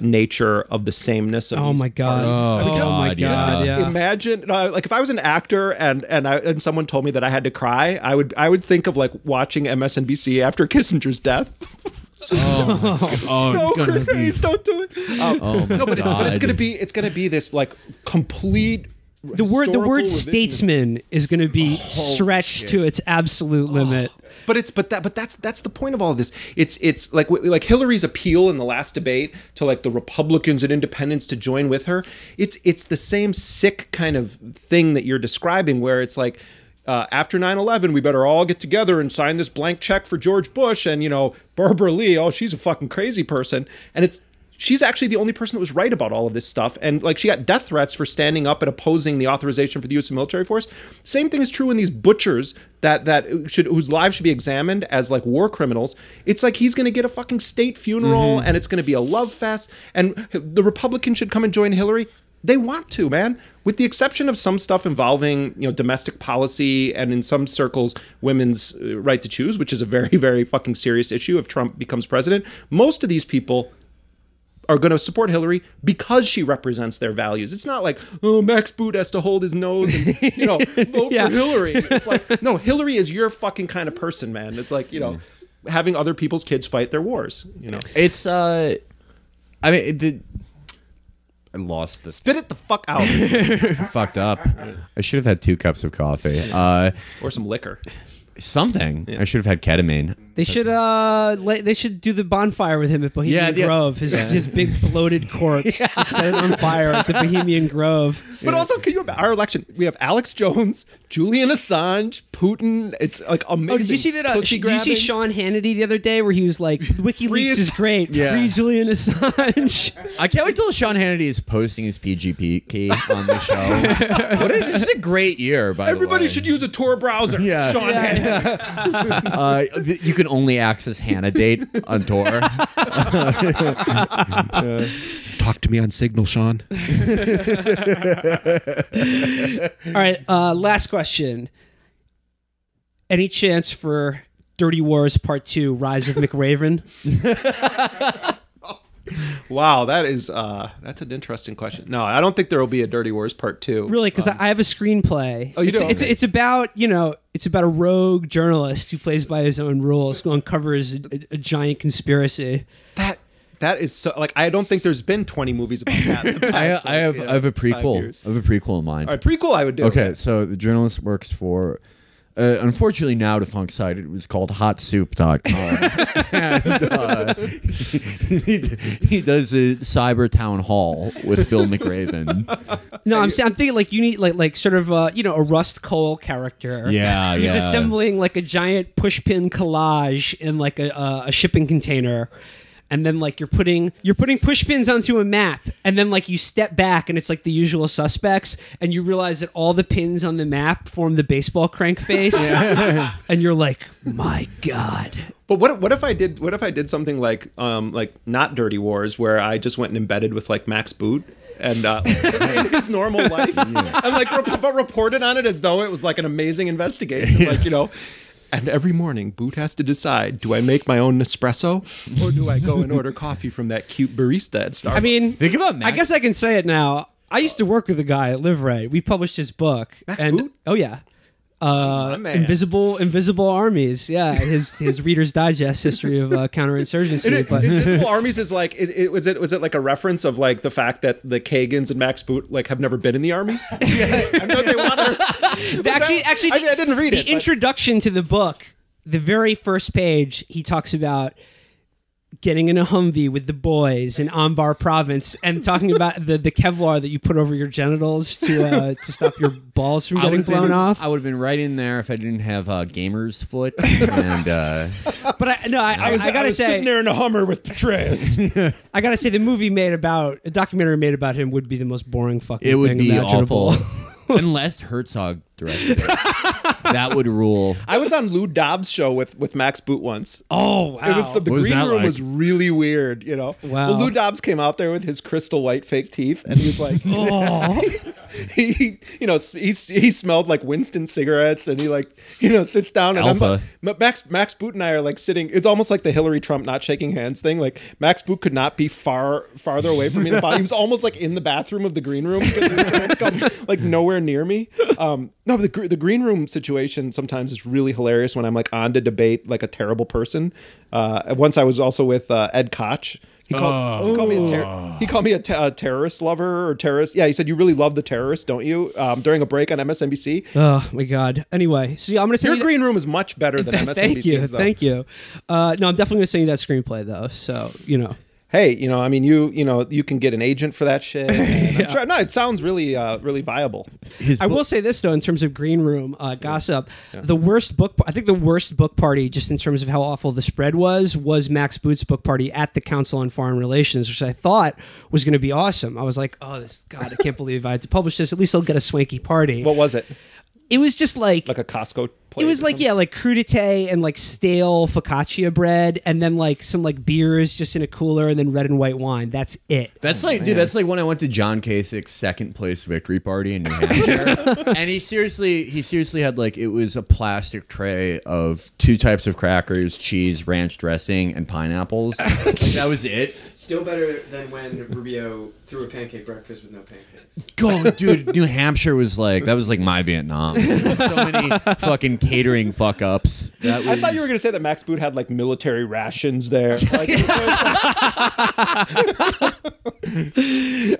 nature of the sameness of these parties. Imagine like if I was an actor and someone told me that I had to cry, I would think of like watching MSNBC after Kissinger's death. Don't do it. But it's going to be this like complete. The word statesman is going to be stretched to its absolute limit. But that's the point of all of this. It's like Hillary's appeal in the last debate to the Republicans and independents to join with her. It's the same sick kind of thing that you're describing, where it's like, after 9/11, we better all get together and sign this blank check for George Bush and Barbara Lee. Oh, she's a fucking crazy person, and she's actually the only person that was right about all of this stuff. And she got death threats for standing up and opposing the authorization for the use of military force. Same thing is true in these butchers whose lives should be examined as war criminals. It's like he's going to get a fucking state funeral and it's going to be a love fest. And the Republicans should come and join Hillary. They want to, man. With the exception of some stuff involving, domestic policy and in some circles, women's right to choose, which is a very, very fucking serious issue if Trump becomes president. Most of these people are going to support Hillary because she represents their values. It's not like, oh, Max Boot has to hold his nose and, vote for Hillary. It's like, no, Hillary is your fucking kind of person, man. It's like, having other people's kids fight their wars, It's, I lost this. Spit it the fuck out. Fucked up. I should have had 2 cups of coffee. Or some liquor. Something. Yeah. I should have had ketamine. They should do the bonfire with him at Bohemian Grove. His big bloated corpse to set it on fire at the Bohemian Grove. But also, can you imagine our election? We have Alex Jones, Julian Assange, Putin. It's like amazing. Oh, did you see that? Did you see Sean Hannity the other day where he was like, WikiLeaks is great. Yeah. Free Julian Assange. I can't wait till Sean Hannity is posting his PGP key on the show. This is a great year, by the way. Everybody should use a Tor browser. Yeah. Sean Hannity. You can only access Hannadate on Tor. Talk to me on Signal, Sean. All right, last question. Any chance for Dirty Wars Part 2, Rise of McRaven? Wow, that is that's an interesting question. No, I don't think there will be a Dirty Wars Part 2. Really, because I have a screenplay. Oh, you do? It's about, it's about a rogue journalist who plays by his own rules, who uncovers a giant conspiracy. That is so, I don't think there's been 20 movies about that in the past, I have a prequel in mind. All right, prequel I would do. Okay, so the journalist works for unfortunately now defunct site. It was called hotsoup.com. And he does a cyber town hall with Bill McRaven. No, I'm thinking you need sort of a Rust Cole character. Yeah, he's assembling a giant pushpin collage in a shipping container. And then you're putting pushpins onto a map, and then you step back and it's the usual suspects, and you realize that all the pins on the map form the baseball crank face. And you're like, my God. But what if I did something like not Dirty Wars, where I just went and embedded with Max Boot and his normal life, and but reported on it as though it was an amazing investigation. Yeah. And every morning, Boot has to decide, do I make my own Nespresso or do I go and order coffee from that cute barista at Starbucks? I mean, think about Max. I guess I can say it now. I used to work with a guy at Live Right. We published his book. Max Boot? Oh, yeah. Invisible Armies. Yeah, his Reader's Digest history of counterinsurgency. Invisible Armies is was it a reference of the fact that the Kagans and Max Boot have never been in the army? Yeah, I know they want to. Actually, I didn't read it. The introduction to the book the very first page, he talks about getting in a Humvee with the boys in Anbar province and talking about the Kevlar that you put over your genitals to stop your balls from getting blown off. I would have been right in there if I didn't have gamer's foot. And, but I gotta say, sitting there in a Hummer with Petraeus. I gotta say, the movie made about a documentary made about him would be the most boring fucking thing imaginable. It would be awful. Unless Herzog directed it. That would rule. I was on Lou Dobbs' show with Max Boot once. Oh, wow. It was, the green room was really weird, you know. Wow. Well, Lou Dobbs came out there with his crystal white fake teeth, and he was like, oh. he smelled like Winston cigarettes, and he sits down. And Max Boot and I are like sitting. It's almost like the Hillary Trump not shaking hands thing. Like Max Boot could not be farther away from me than possible. He was almost like in the bathroom of the green room, like nowhere near me. No, but the green room situation sometimes is really hilarious when I'm like on to debate like a terrible person. Once I was also with Ed Koch. He called me a terrorist lover or terrorist. Yeah, he said, you really love the terrorists, don't you? During a break on MSNBC. Oh, my God. Anyway, so yeah, I'm going to say... Your green room is much better than MSNBC's, Thank you. No, I'm definitely going to send you that screenplay, though. So, you know... Hey, you know, I mean, you can get an agent for that shit. Yeah. No, it sounds really, really viable. I will say this though, in terms of green room gossip, the worst book. I think the worst book party, just in terms of how awful the spread was Max Boot's book party at the Council on Foreign Relations, which I thought was going to be awesome. I was like, oh, God, I can't believe I had to publish this. At least I'll get a swanky party. What was it? It was just like a Costco. It was like, yeah, like crudité and like stale focaccia bread, and then like some like beers just in a cooler, and then red and white wine. That's it. That's dude, that's like when I went to John Kasich's second place victory party in New Hampshire, and he seriously had like, it was a plastic tray of 2 types of crackers, cheese, ranch dressing, and pineapples. Like, that was it. Still better than when Rubio threw a pancake breakfast with no pancakes. God, dude, New Hampshire was like, that was like my Vietnam. So many fucking catering fuck ups. That was... I thought you were gonna say that Max Boot had like military rations there, like,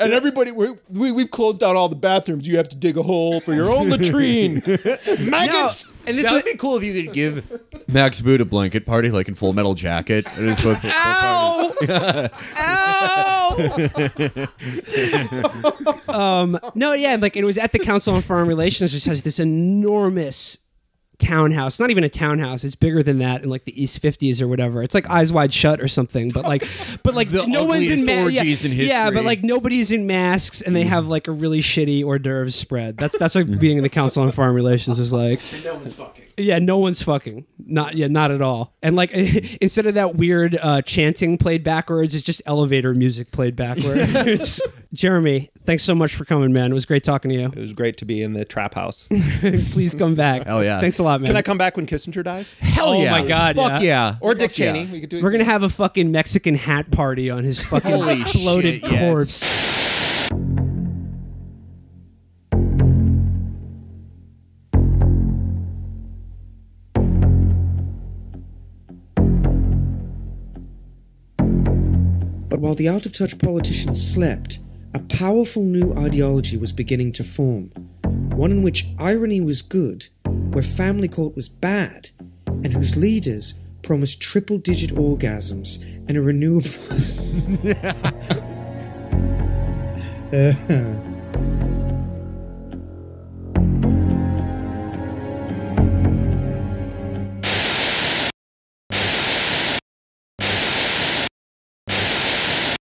and everybody, we've closed out all the bathrooms. You have to dig a hole for your own latrine. Maggots. No, and this would be cool if you could give Max Boot a blanket party, like in Full Metal Jacket. Ow! Ow! No, yeah, like it was at the Council on Foreign Relations, which has this enormous townhouse. It's not even a townhouse. It's bigger than that in like the East 50s or whatever. It's like Eyes Wide Shut or something. But like no one's in masks. Yeah, but like nobody's in masks, and they have like a really shitty hors d'oeuvres spread. That's like being in the Council on Foreign Relations is like. And no one's fucking. Yeah, no one's fucking. Not at all. And like instead of that weird chanting played backwards, it's just elevator music played backwards. Jeremy, thanks so much for coming, man. It was great talking to you. It was great to be in the trap house. Please come back. Hell yeah. Thanks a lot, man. Can I come back when Kissinger dies? Hell yeah. Oh my God. Fuck yeah. Or Dick Cheney. Yeah. We're going to have a fucking Mexican hat party on his fucking bloated corpse. Yes. But while the out-of-touch politicians slept, a powerful new ideology was beginning to form, one in which irony was good, where family court was bad, and whose leaders promised triple-digit orgasms and a renewable...